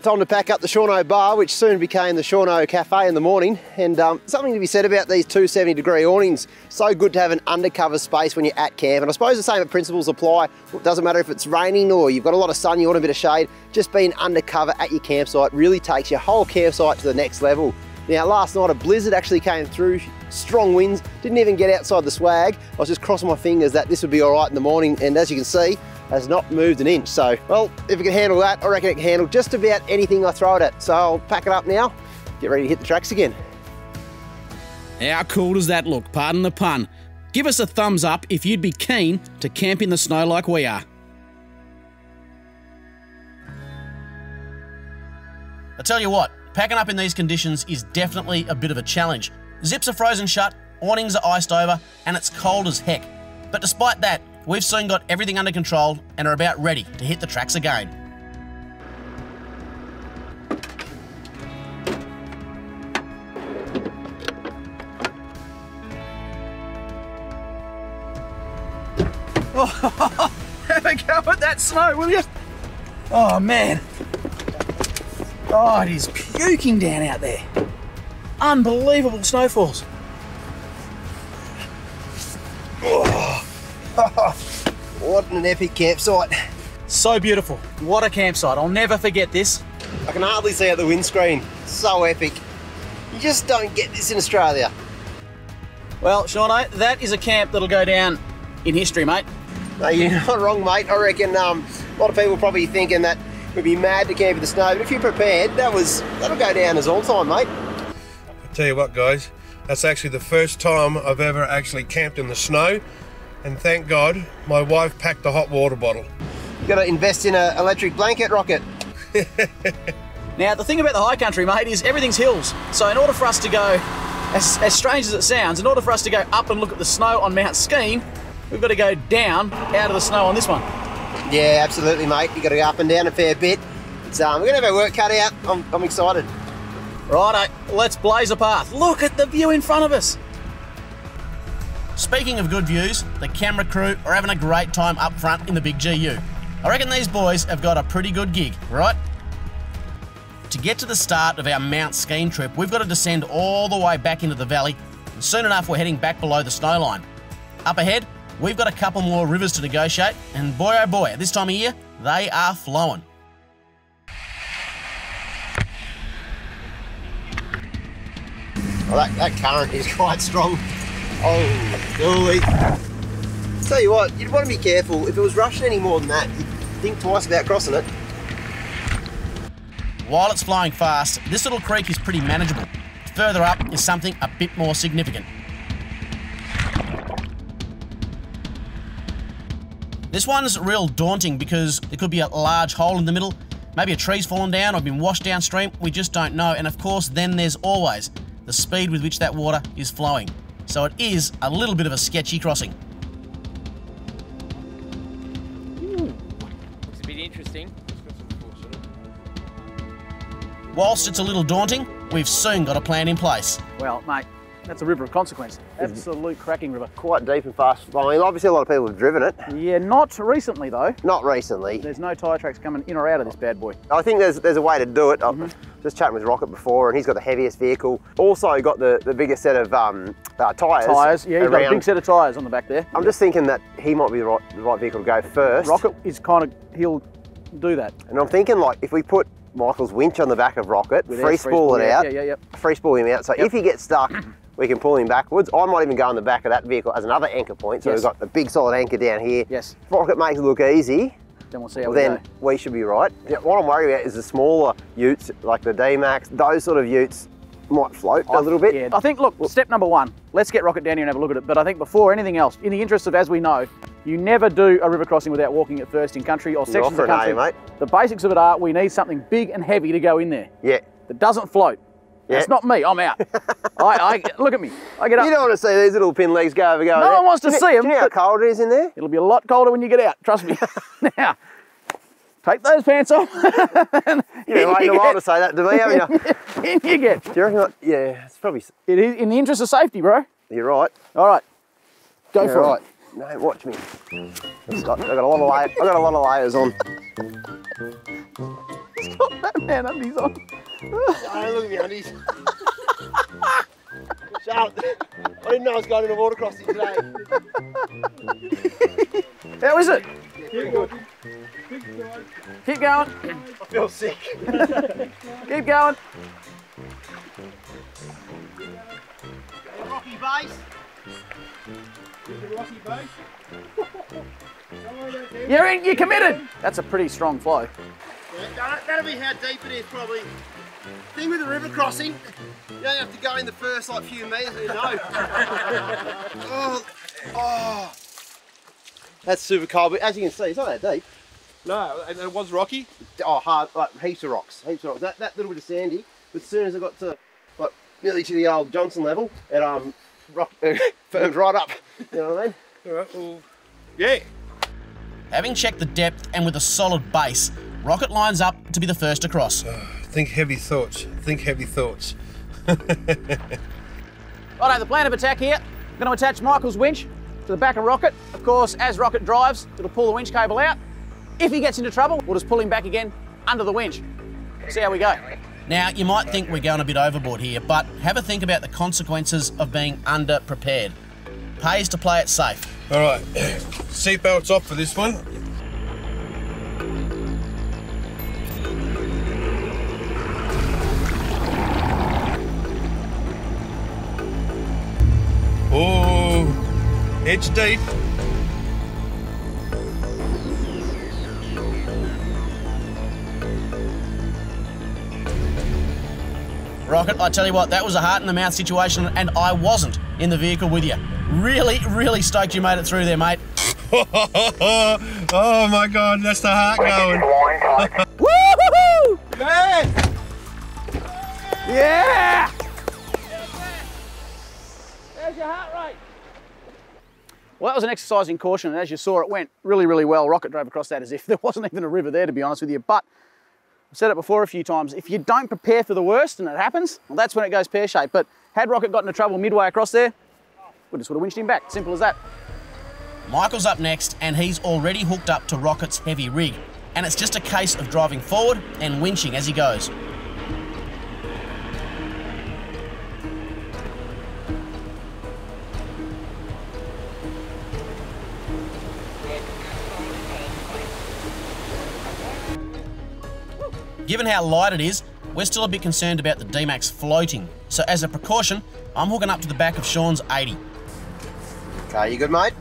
time to pack up the Shauno bar, which soon became the Shauno Cafe in the morning, and something to be said about these 270-degree awnings. So good to have an undercover space when you're at camp, and I suppose the same principles apply. It doesn't matter if it's raining or you've got a lot of sun, you want a bit of shade, just being undercover at your campsite really takes your whole campsite to the next level. Now, last night a blizzard actually came through, strong winds, didn't even get outside the swag. I was just crossing my fingers that this would be all right in the morning, and as you can see, has not moved an inch. So, well, if it can handle that, I reckon it can handle just about anything I throw it at. So I'll pack it up now, get ready to hit the tracks again. How cool does that look? Pardon the pun. Give us a thumbs up if you'd be keen to camp in the snow like we are. I tell you what, packing up in these conditions is definitely a bit of a challenge. Zips are frozen shut, awnings are iced over, and it's cold as heck. But despite that, we've soon got everything under control and are about ready to hit the tracks again. Oh, have a go at that snow, will you? Oh man. Oh, it is puking down out there. Unbelievable snowfalls. What an epic campsite. So beautiful. What a campsite. I'll never forget this. I can hardly see out the windscreen. So epic. You just don't get this in Australia. Well, Shauno, that is a camp that'll go down in history, mate. No, you're not wrong, mate. I reckon a lot of people probably thinking that we'd be mad to camp in the snow, but if you're prepared, that'll go down as all time, mate. I tell you what, guys, that's actually the first time I've ever actually camped in the snow. And thank God, my wife packed a hot water bottle. You gotta invest in an electric blanket, Rocket. Now, the thing about the high country, mate, is everything's hills. So in order for us to go, as strange as it sounds, in order for us to go up and look at the snow on Mount Skene, we've gotta go down out of the snow on this one. Yeah, absolutely, mate. You gotta go up and down a fair bit. It's, we're gonna have our work cut out. I'm excited. Righto, let's blaze a path. Look at the view in front of us. Speaking of good views, the camera crew are having a great time up front in the big GU. I reckon these boys have got a pretty good gig, right? To get to the start of our Mount Skene trip, we've got to descend all the way back into the valley, and soon enough we're heading back below the snow line. Up ahead, we've got a couple more rivers to negotiate, and boy oh boy, at this time of year, they are flowing. Well, that current is quite strong. Oh, golly. Tell you what, you'd want to be careful. If it was rushing any more than that, you'd think twice about crossing it. While it's flowing fast, this little creek is pretty manageable. Further up is something a bit more significant. This one's real daunting because there could be a large hole in the middle, maybe a tree's fallen down or been washed downstream, we just don't know. And of course then there's always the speed with which that water is flowing. So it is a little bit of a sketchy crossing. Ooh. Looks a bit interesting. Whilst it's a little daunting, we've soon got a plan in place. Well, mate, that's a river of consequence. Absolute cracking river. Quite deep and fast flowing. Obviously a lot of people have driven it. Yeah, not recently though. Not recently. There's no tyre tracks coming in or out of this bad boy. I think there's a way to do it. I've just chatting with Rocket before and he's got the heaviest vehicle. Also got the biggest set of tyres. Tyres, yeah, he's got a big set of tyres on the back there. I'm just thinking that he might be the right vehicle to go first. Rocket is kind of, he'll do that. And I'm thinking like if we put Michael's winch on the back of Rocket, free spool him out. So if he gets stuck, we can pull him backwards. I might even go on the back of that vehicle as another anchor point. So we've got a big solid anchor down here. Yes. If Rocket makes it look easy, then we'll see how we should be right. Yeah, what I'm worried about is the smaller utes, like the D-Max, those sort of utes might float a little bit. Yeah. I think, look, step number one, let's get Rocket down here and have a look at it. But I think before anything else, in the interest of, as we know, you never do a river crossing without walking it first in country or sections of country. Mate. The basics of it are we need something big and heavy to go in there. Yeah. That doesn't float. Yeah. That's not me, I'm out. I look at me, I get up. You don't want to see these little pin legs go over, go. No one wants to see them. Do you know how cold it is in there? It'll be a lot colder when you get out, trust me. Now, take those pants off. You've been waiting a while to say that to me, haven't you? In you get. Do you reckon that? Yeah, it's probably... It is in the interest of safety, bro. You're right. All right, go for it. No, watch me. I've got a lot of layers. I've got a lot of layers on. He's got Batman undies on. No, look at the undies. Shout! I didn't know I was going in a water crossing today. How is it? Keep going. Keep going. I feel sick. Keep going. A rocky base. You're in, you're committed. That's a pretty strong flow. Yeah, that'll be how deep it is probably. The thing with the river crossing, you don't have to go in the first like few metres, you know. Oh. That's super cold, but as you can see, it's not that deep. No, and it was rocky. Oh, hard, like heaps of rocks, heaps of rocks. That little bit of sandy, but as soon as I got to, like, nearly to the old Johnson level, it firmed right up. You know what I mean? All right, well, yeah. Having checked the depth and with a solid base, Rocket lines up to be the first to cross. Think heavy thoughts, think heavy thoughts. Righto, the plan of attack here. I'm going to attach Michael's winch to the back of Rocket. Of course, as Rocket drives, it'll pull the winch cable out. If he gets into trouble, we'll just pull him back again under the winch. See how we go. Now, you might think we're going a bit overboard here, but have a think about the consequences of being underprepared. Pays to play it safe. All right, seatbelts off for this one. Oh, edge deep. Rocket, I tell you what, that was a heart-in-the-mouth situation and I wasn't in the vehicle with you. Really, really stoked you made it through there, mate. Oh my God, that's the heart going. Woo-hoo-hoo! Yes! Yeah! There's your heart rate. Well, that was an exercise in caution and as you saw, it went really, really well. Rocket drove across that as if there wasn't even a river there, to be honest with you, but I've said it before a few times, if you don't prepare for the worst and it happens, well, that's when it goes pear-shaped. But had Rocket got into trouble midway across there, we just would have winched him back, simple as that. Michael's up next and he's already hooked up to Rocket's heavy rig. And it's just a case of driving forward and winching as he goes. Given how light it is, we're still a bit concerned about the D-Max floating. So as a precaution, I'm hooking up to the back of Sean's 80. Okay, you good, mate?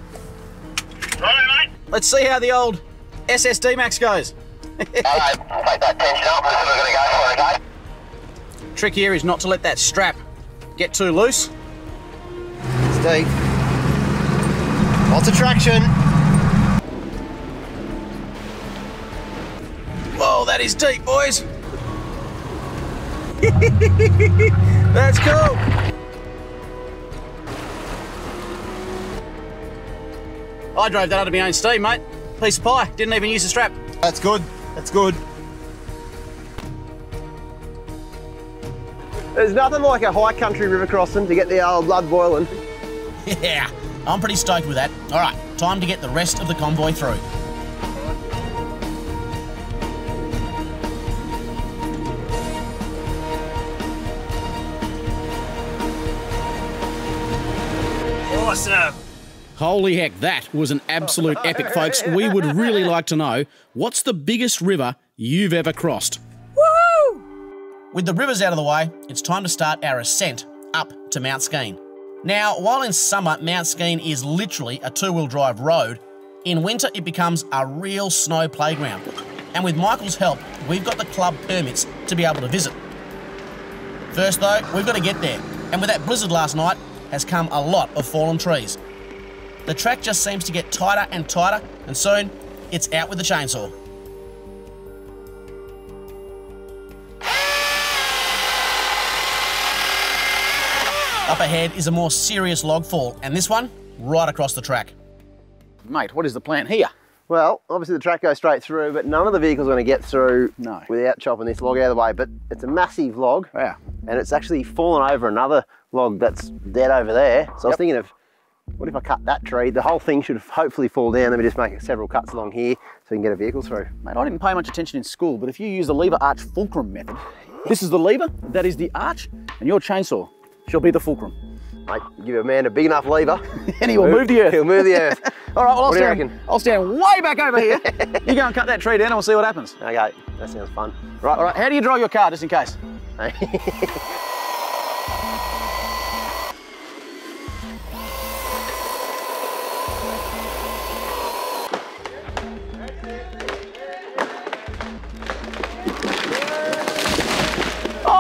Right, mate. Let's see how the old SS D-Max goes. Alright, take that tension up, we're going to go for it, okay? Trick here is not to let that strap get too loose. It's deep. Lots of traction. Whoa, that is deep, boys. That's cool. I drove that out of my own steam, mate. Piece of pie, didn't even use the strap. That's good, that's good. There's nothing like a high country river crossing to get the old blood boiling. Yeah, I'm pretty stoked with that. All right, time to get the rest of the convoy through. Awesome. Holy heck, that was an absolute epic, folks. We would really like to know, what's the biggest river you've ever crossed? Woohoo! With the rivers out of the way, it's time to start our ascent up to Mount Skene. Now, while in summer, Mount Skene is literally a two-wheel drive road, in winter it becomes a real snow playground. And with Michael's help, we've got the club permits to be able to visit. First though, we've got to get there. And with that blizzard last night, has come a lot of fallen trees. The track just seems to get tighter and tighter, and soon, it's out with the chainsaw. Up ahead is a more serious log fall, and this one, right across the track. Mate, what is the plan here? Well, obviously the track goes straight through, but none of the vehicles are going to get through without chopping this log out of the way, but it's a massive log, and it's actually fallen over another log that's dead over there. So I was thinking of, what if I cut that tree? The whole thing should hopefully fall down. Let me just make several cuts along here so we can get a vehicle through. Mate, I didn't pay much attention in school, but if you use the lever arch fulcrum method, this is the lever, that is the arch, and your chainsaw shall be the fulcrum. Mate, give a man a big enough lever and he will move the earth. He'll move the earth. All right, well, I'll stand way back over here. You go and cut that tree down and we'll see what happens. Okay, that sounds fun. Right, all right, how do you drive your car just in case?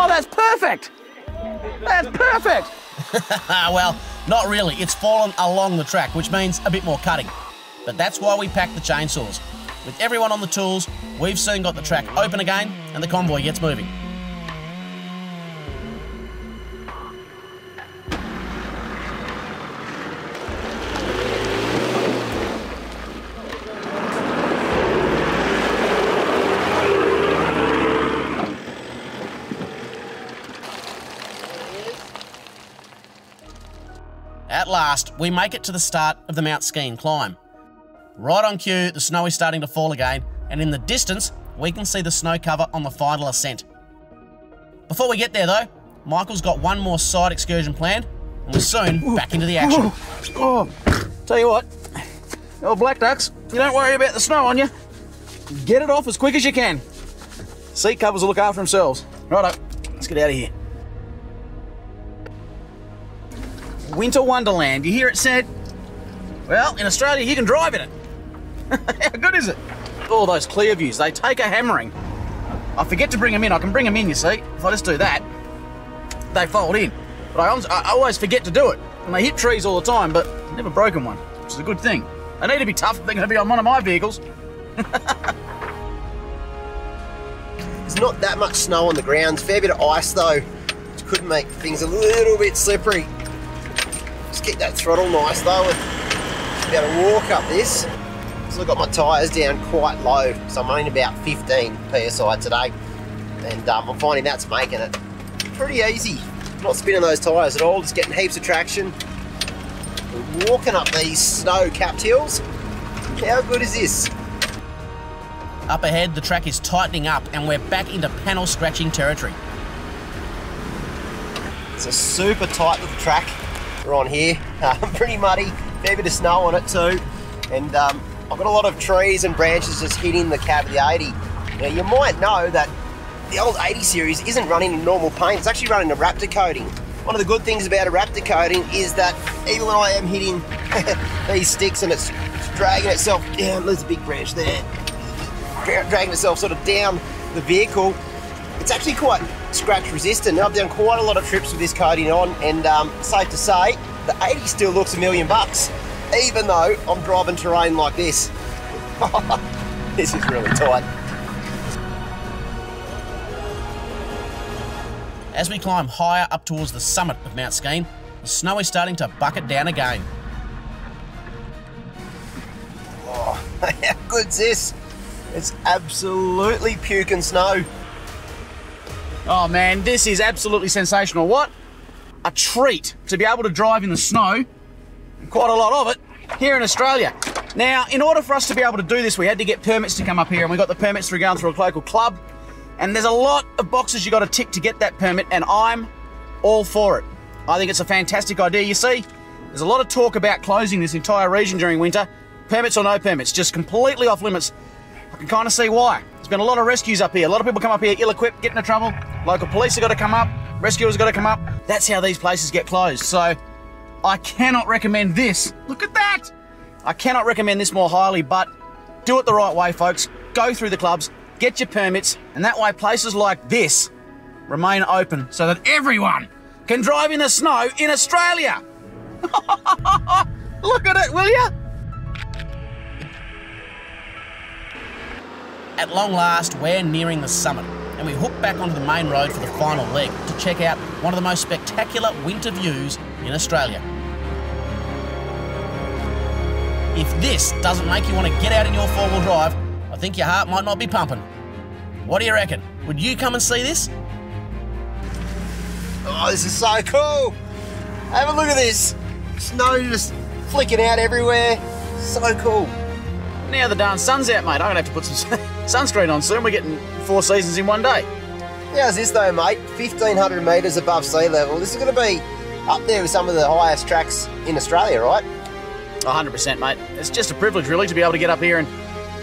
That's perfect! That's perfect! Well, not really. It's fallen along the track, which means a bit more cutting. But that's why we packed the chainsaws. With everyone on the tools, we've soon got the track open again and the convoy gets moving. At last, we make it to the start of the Mount Skene climb. Right on cue, the snow is starting to fall again, and in the distance, we can see the snow cover on the final ascent. Before we get there though, Michael's got one more side excursion planned, and we're soon back into the action. Tell you what, old Black Ducks, you don't worry about the snow on you. Get it off as quick as you can. Seat covers will look after themselves. Righto, let's get out of here. Winter Wonderland, you hear it said? Well, in Australia you can drive in it. How good is it? All those clear views, they take a hammering. I forget to bring them in. I can bring them in, you see. If I just do that, they fold in. But I always forget to do it. And they hit trees all the time, but I've never broken one, which is a good thing. They need to be tough if they're gonna be on one of my vehicles. There's not that much snow on the ground. Fair bit of ice though, which could make things a little bit slippery. Just keep that throttle nice though, and be able to walk up this. So I've got my tyres down quite low, so I'm only about 15 psi today, and I'm finding that's making it pretty easy. I'm not spinning those tyres at all, just getting heaps of traction. We're walking up these snow-capped hills. How good is this? Up ahead, the track is tightening up, and we're back into panel scratching territory. It's a super tight little track. We're on here, pretty muddy, fair bit of snow on it too, and I've got a lot of trees and branches just hitting the cab of the 80. Now you might know that the old 80 series isn't running in normal paint, it's actually running a Raptor coating. One of the good things about a Raptor coating is that even when I am hitting these sticks and it's dragging itself down, there's a big branch there, dragging itself sort of down the vehicle, it's actually quite scratch resistant. Now, I've done quite a lot of trips with this coating on, and safe to say, the 80 still looks $1,000,000, even though I'm driving terrain like this. This is really tight. As we climb higher up towards the summit of Mount Skene, the snow is starting to bucket down again. Oh, how good's this? It's absolutely puking snow. Oh man, this is absolutely sensational. What a treat to be able to drive in the snow, quite a lot of it, here in Australia. Now, in order for us to be able to do this, we had to get permits to come up here, and we got the permits through going through a local club, and there's a lot of boxes you got to tick to get that permit, and I'm all for it. I think it's a fantastic idea. You see, there's a lot of talk about closing this entire region during winter, permits or no permits, just completely off limits. I can kind of see why. There's been a lot of rescues up here. A lot of people come up here ill-equipped, get into trouble. Local police have got to come up, rescuers have got to come up. That's how these places get closed. So I cannot recommend this. Look at that! I cannot recommend this more highly, but do it the right way, folks. Go through the clubs, get your permits, and that way places like this remain open so that everyone can drive in the snow in Australia. Look at it, will ya? At long last, we're nearing the summit, and we hook back onto the main road for the final leg to check out one of the most spectacular winter views in Australia. If this doesn't make you want to get out in your four-wheel drive, I think your heart might not be pumping. What do you reckon? Would you come and see this? Oh, this is so cool! Have a look at this! Snow just flicking out everywhere. So cool. Now the darn sun's out, mate. I'm going to have to put some sunscreen on soon. We're getting 4 seasons in one day. How's this though, mate? 1,500 metres above sea level. This is going to be up there with some of the highest tracks in Australia, right? 100%, mate. It's just a privilege, really, to be able to get up here and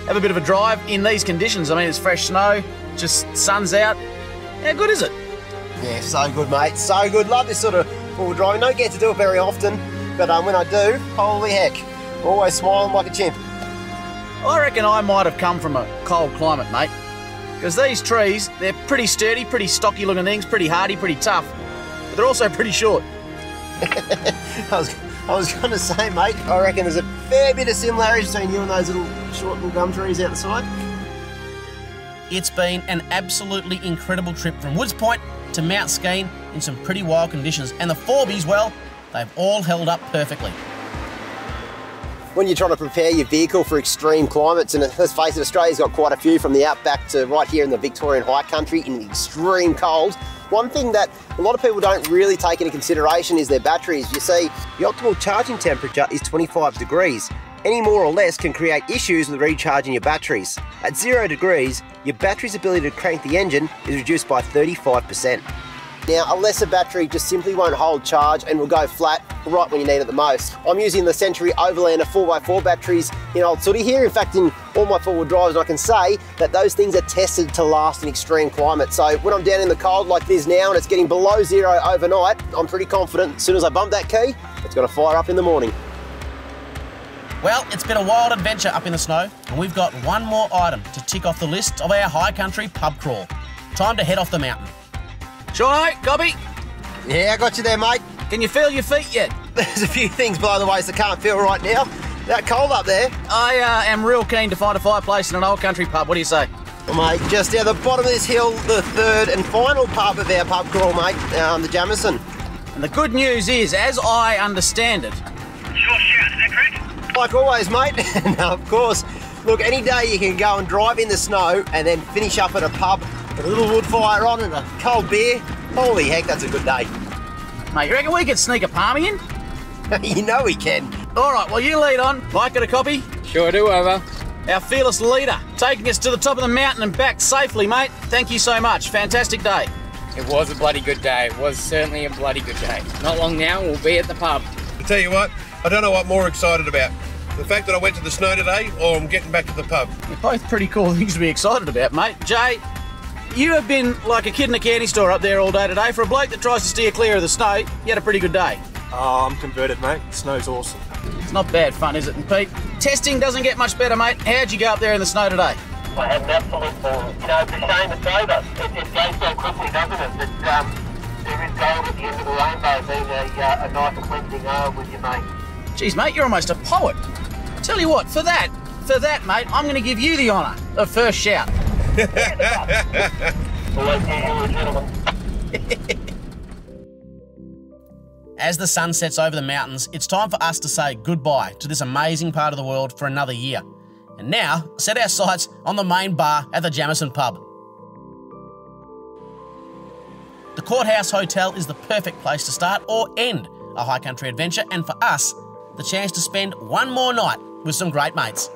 have a bit of a drive in these conditions. I mean, it's fresh snow, just sun's out. How good is it? Yeah, so good, mate. So good. Love this sort of four-wheel driving. Don't get to do it very often, but when I do, holy heck, always smiling like a chimp. I reckon I might have come from a cold climate, mate, because these trees, they're pretty sturdy, pretty stocky looking things, pretty hardy, pretty tough, but they're also pretty short. I was going to say, mate, I reckon there's a fair bit of similarity between you and those little short little gum trees out the side. It's been an absolutely incredible trip from Woods Point to Mount Skene in some pretty wild conditions, and the Forbys, well, they've all held up perfectly. When you're trying to prepare your vehicle for extreme climates, and let's face it, Australia's got quite a few, from the outback to right here in the Victorian high country in the extreme cold. One thing that a lot of people don't really take into consideration is their batteries. You see, the optimal charging temperature is 25 degrees. Any more or less can create issues with recharging your batteries. At 0 degrees, your battery's ability to crank the engine is reduced by 35%. Now, a lesser battery just simply won't hold charge and will go flat right when you need it the most. I'm using the Century Overlander 4x4 batteries in old Sooty here. In fact, in all my four-wheel drives, I can say that those things are tested to last in extreme climate. So when I'm down in the cold like this now and it's getting below zero overnight, I'm pretty confident as soon as I bump that key, it's going to fire up in the morning. Well, it's been a wild adventure up in the snow, and we've got one more item to tick off the list of our high country pub crawl. Time to head off the mountain. Shauno, Gobby? Yeah, I got you there, mate. Can you feel your feet yet? There's a few things below the waist I can't feel right now. That cold up there. I am real keen to find a fireplace in an old country pub. What do you say? Well, mate, just down the bottom of this hill, the third and final pub of our pub crawl, mate, the Jamieson. And the good news is, as I understand it... Sure shout, is that correct? Like always, mate. No, of course. Look, any day you can go and drive in the snow and then finish up at a pub with a little wood fire on and a cold beer. Holy heck, that's a good day. Mate, you reckon we could sneak a palmy in? You know we can. All right, well, you lead on. Mike, got a copy? Sure do, over. Our fearless leader, taking us to the top of the mountain and back safely, mate. Thank you so much. Fantastic day. It was a bloody good day. It was certainly a bloody good day. Not long now, we'll be at the pub. I tell you what, I don't know what more excited about. The fact that I went to the snow today, or I'm getting back to the pub. They're both pretty cool things to be excited about, mate. Jay, you have been like a kid in a candy store up there all day today. For a bloke that tries to steer clear of the snow, you had a pretty good day. Oh, I'm converted, mate. The snow's awesome. It's not bad fun, is it? And Pete, testing doesn't get much better, mate. How'd you go up there in the snow today? I had an absolute ball. You know, it's a shame it's over. It goes so quickly, doesn't it? being a nice cleansing arm with you, mate. Jeez, mate, you're almost a poet. Tell you what, for that, mate, I'm going to give you the honour of first shout. As the sun sets over the mountains, it's time for us to say goodbye to this amazing part of the world for another year. And now, set our sights on the main bar at the Jamieson pub. The Courthouse Hotel is the perfect place to start or end a high country adventure, and for us, the chance to spend one more night with some great mates.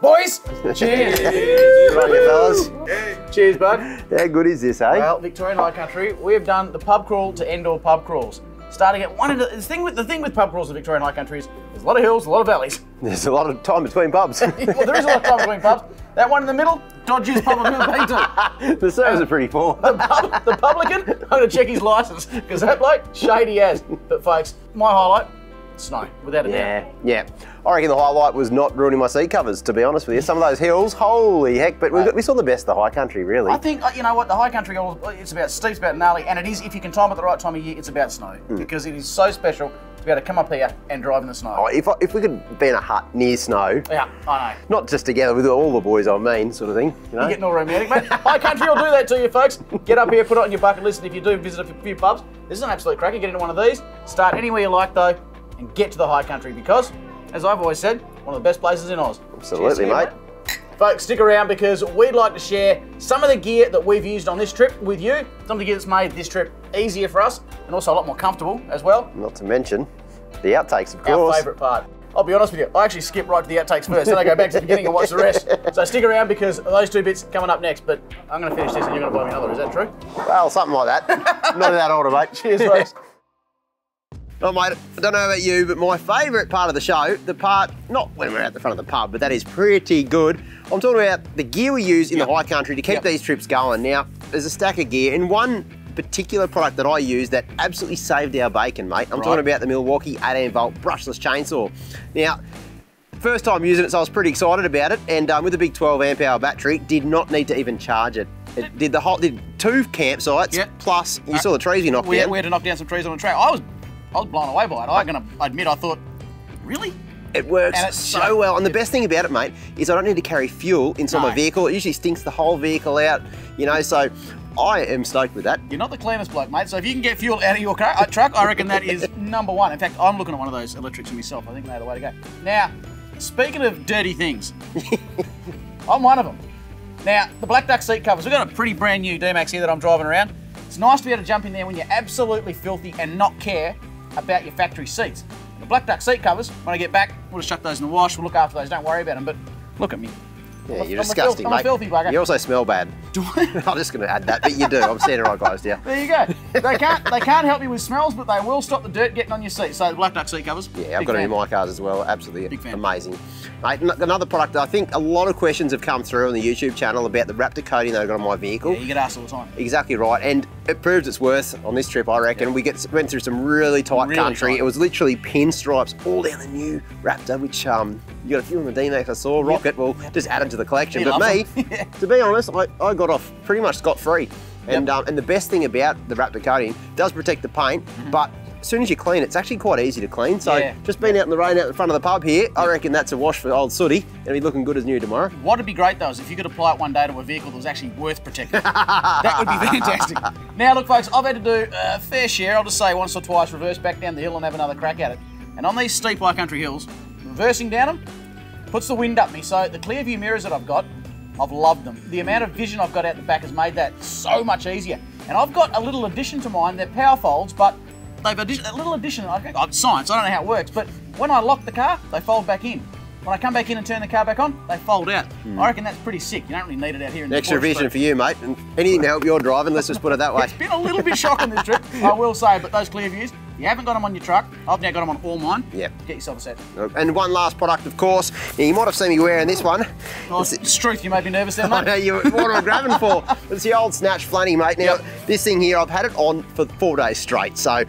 Boys, cheers! Cheers. Right here, fellas. Yeah. Cheers, bud. How good is this, eh? Well, Victorian High Country, we have done the pub crawl to end all pub crawls. Starting at one of the thing with pub crawls in Victorian High Country is there's a lot of hills, a lot of valleys. There's a lot of time between pubs. Well, there is a lot of time between pubs. That one in the middle, dodgiest pub I've ever been to. The serves are pretty poor. The publican, I'm going to check his license because that bloke, shady as. But folks, my highlight. Snow, without a doubt. Yeah, I reckon the highlight was not ruining my seat covers, to be honest with you. Some of those hills, holy heck, but we saw the best of the high country, really. I think, you know what, the high country, it's about steep, it's about gnarly, and it is, if you can time it the right time of year, it's about snow, because it is so special to be able to come up here and drive in the snow. Oh, if we could be in a hut near snow. Yeah, I know. Not just together with all the boys, I mean, sort of thing. You know? You're getting all romantic, mate. High country will do that to you, folks. Get up here, put it on your bucket list, and if you do visit a few pubs, this is an absolute cracker. Get into one of these. Start anywhere you like, though, and get to the high country because, as I've always said, one of the best places in Oz. Absolutely, mate. Folks, stick around because we'd like to share some of the gear that we've used on this trip with you, some of the gear that's made this trip easier for us and also a lot more comfortable as well. Not to mention the outtakes, of course. Our favourite part. I'll be honest with you, I actually skip right to the outtakes first, then I go back to the beginning and watch the rest. So stick around because those two bits coming up next, but I'm going to finish this and you're going to buy me another, is that true? Well, something like that. Not in that order, mate. Cheers, folks. Oh, mate, I don't know about you, but my favourite part of the show, the part, not when we're at the front of the pub, but that is pretty good. I'm talking about the gear we use in the high country to keep these trips going. Now, there's a stack of gear, and one particular product that I use that absolutely saved our bacon, mate. I'm talking about the Milwaukee 18-volt brushless chainsaw. Now, first time using it, so I was pretty excited about it, and with a big 12-amp-hour battery, did not need to even charge it. It did the whole, did two campsites, plus, you saw the trees we knocked down. We had to knock down some trees on the track. I was blown away by it. I'm going to admit, I thought, really? It works so well. And the best thing about it, mate, is I don't need to carry fuel inside my vehicle. It usually stinks the whole vehicle out, you know, so I am stoked with that. You're not the cleanest bloke, mate, so if you can get fuel out of your truck, I reckon that is number one. In fact, I'm looking at one of those electrics myself. I think they're the way to go. Now, speaking of dirty things, I'm one of them. Now, the Black Duck seat covers. We've got a pretty brand new D-Max here that I'm driving around. It's nice to be able to jump in there when you're absolutely filthy and not care about your factory seats. The Black Duck seat covers, when I get back, we'll just chuck those in the wash, we'll look after those, don't worry about them, but look at me. Yeah, you're disgusting, mate. I'm a filthy bugger. You also smell bad. Do I? I'm just going to add that, but you do. I'm standing right close to you. There you go. They can't help you with smells, but they will stop the dirt getting on your seat. So the Black Duck seat covers. Yeah, I've got it in my cars as well. Absolutely amazing. Mate, another product, I think a lot of questions have come through on the YouTube channel about the Raptor coating that I got on my vehicle. Yeah, you get asked all the time. Exactly right, and it proves its worth on this trip, I reckon. Yeah. We went through some really tight country. Tight. It was literally pinstripes all down the new Raptor, which you got a few on the D-Max I saw. Rocket, well, just added to the collection. But me, to be honest, I got off pretty much scot-free. And, and the best thing about the Raptor coating, it does protect the paint, but as soon as you clean, it's actually quite easy to clean. So just being out in the rain out in front of the pub here, I reckon that's a wash for old Sooty. It'll be looking good as new tomorrow. What would be great though is if you could apply it one day to a vehicle that was actually worth protecting. That would be fantastic. Now look folks, I've had to do a fair share, I'll just say once or twice, reverse back down the hill and have another crack at it. And on these steep high country hills, reversing down them, puts the wind up me. So the Clearview mirrors that I've got, I've loved them. The amount of vision I've got out the back has made that so much easier. And I've got a little addition to mine, they're power folds, but they've a little addition, I think, it's science, I don't know how it works, but when I lock the car, they fold back in. When I come back in and turn the car back on, they fold out. I reckon that's pretty sick. You don't really need it out here in the extra vision for you, mate. And anything to help your driving, let's just put it that way. It's been a little bit shocking this trip, I will say, but those clear views, you haven't got them on your truck, I've now got them on all mine. Yep. Get yourself a set. And one last product, of course, you might have seen me wearing this one. Oh, it's truth, you made me nervous there, mate. I know, what I'm grabbing for. It's the old Snatch flanny, mate. Now, this thing here, I've had it on for 4 days straight, so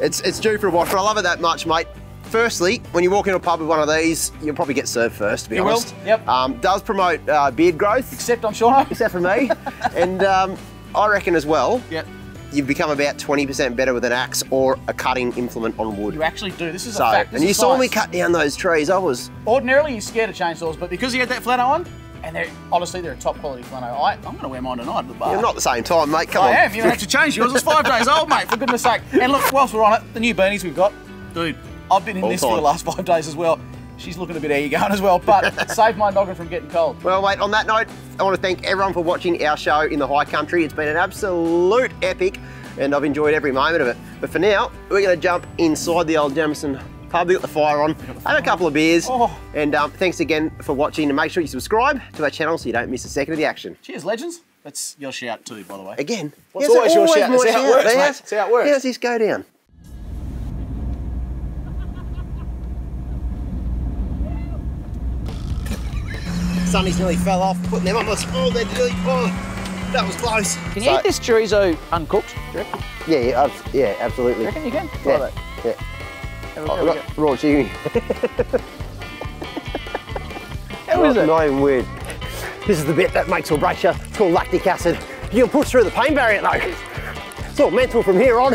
it's due for a wash, but I love it that much, mate. Firstly, when you walk into a pub with one of these, you'll probably get served first, to be honest. You will, yep. Does promote beard growth. Except on Shauno. Except for me. And I reckon as well, yep, you've become about 20% better with an axe or a cutting implement on wood. You actually do. This is a fact. And you saw me cut down those trees. I was... Ordinarily, you're scared of chainsaws, but because you had that flannel on, and they're, honestly, they're a top quality flannel. I'm going to wear mine tonight at the bar. You're not the same time, mate. Come on. I am. You don't have to change yours. It's 5 days old, mate, for goodness sake. And look, whilst we're on it, the new beanies we've got. Dude, I've been in all this time for the last 5 days as well. She's looking a bit eggy going as well, but save my noggin from getting cold. Well, mate, on that note, I want to thank everyone for watching our show in the high country. It's been an absolute epic, and I've enjoyed every moment of it. But for now, we're going to jump inside the old Jamieson pub. We've got the fire on, have a couple of beers, and thanks again for watching. And make sure you subscribe to our channel so you don't miss a second of the action. Cheers, legends. That's your shout too, by the way. Again. Well, it's always your shout. That's how it works, mate. That's how it works. How does this go down? Sunny's nearly fell off, putting them on us. Oh, they're really, oh, that was close. Can you eat this chorizo uncooked? Yeah, absolutely. You reckon you can? Yeah, yeah. I've got raw chicken. How is it? Not even weird. This is the bit that makes or breaks you. It's called lactic acid. You can push through the pain barrier though. It's all mental from here on.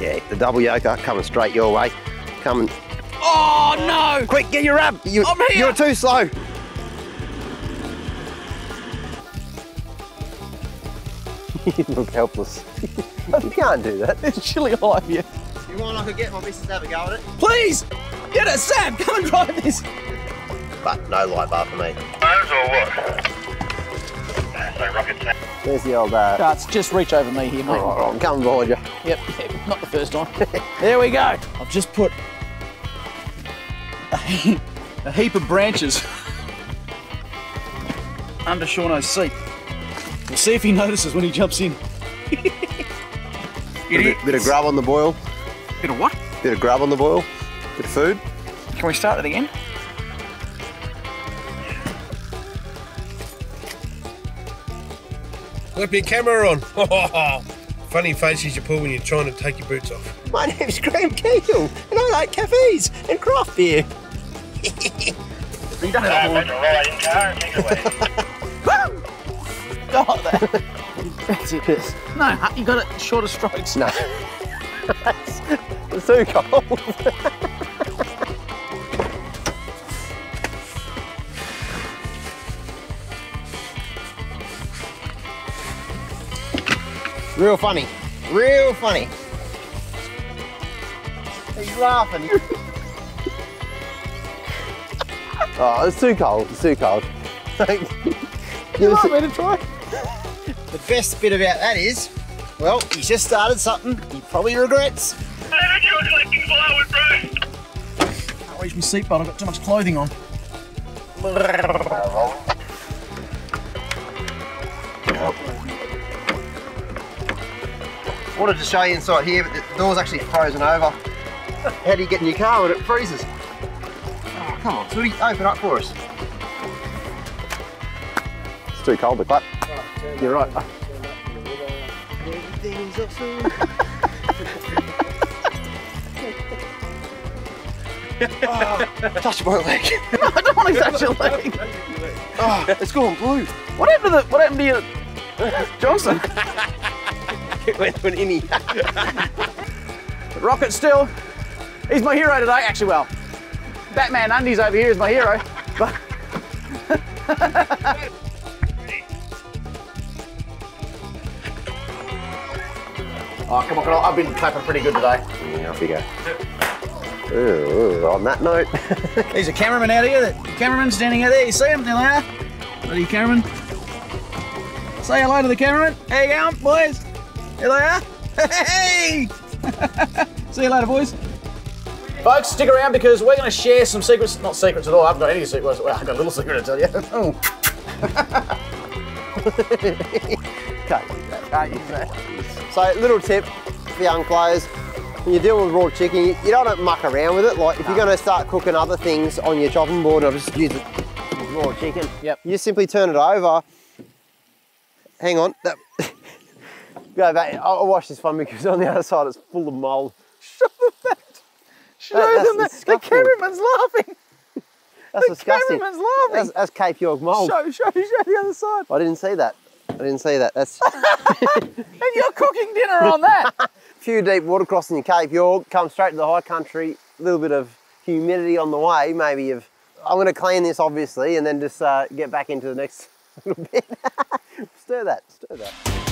Yeah, the double yoker coming straight your way. Coming. Oh no! Quick, get your ab! I'm here! You're too slow! You look helpless. You can't do that. It's chilly all over you. You want I could get my missus to have a go at it? Please! Get it, Sam! Come and drive this! But no light bar for me. Those all what? No rocket Sam. There's the old... just reach over me here, mate. Right, I'm coming behind you. Yep, not the first time. There we go! I've just put... a heap of branches under Shauno's seat. We'll see if he notices when he jumps in. Bit of grub on the boil. Bit of what? Bit of grub on the boil. Bit of food. Can we start it again? Put your camera on. Funny faces you pull when you're trying to take your boots off. My name's Graham Keel, and I like cafes and craft beer. You don't have to ride in car and take away. Stop that. That's it. Piss. No, you got it shorter strokes. No. It's too cold. Real funny. Real funny. He's laughing. Oh, it's too cold, it's too cold. You want me to try? The best bit about that is, well, he's just started something he probably regrets. I reckon you're collecting firewood, bro. Can't reach my seatbelt, I've got too much clothing on. I wanted to show you inside here, but the door's actually frozen over. How do you get in your car when it freezes? Come on, Sooty, open up for us. It's too cold, but you're right. Everything's awesome. Touch my leg. No, I don't want to touch your leg. Oh, it's gone blue. What happened to your Johnson? It went to an innie. Rocket still. He's my hero today. Actually, well, Batman Undies over here is my hero. But oh, come on, I've been clapping pretty good today. Yeah, off you go. Ooh, on that note. There's a cameraman out here. The cameraman standing out there. You see him? There they are. Bloody cameraman. Say hello to the cameraman. How you going, boys? Here they are. Hey! See you later, boys. Folks, stick around because we're going to share some secrets. Not secrets at all, I haven't got any secrets. Well, I've got a little secret to tell you. Oh. Can't use that, can't use that. So, little tip for young players, when you deal with raw chicken, you don't muck around with it. Like, if you're going to start cooking other things on your chopping board, I'll just use the raw chicken. Yep. You simply turn it over. Hang on. Go back. I'll wash this one because on the other side it's full of mold. Show them that. Show them that. The cameraman's laughing. That's disgusting. The cameraman's laughing. That's Cape York mould. Show the other side. I didn't see that. That's and you're cooking dinner on that. A few deep water crossing the Cape York, come straight to the high country, a little bit of humidity on the way, maybe of, I'm gonna clean this obviously and then just get back into the next little bit. Stir that, stir that.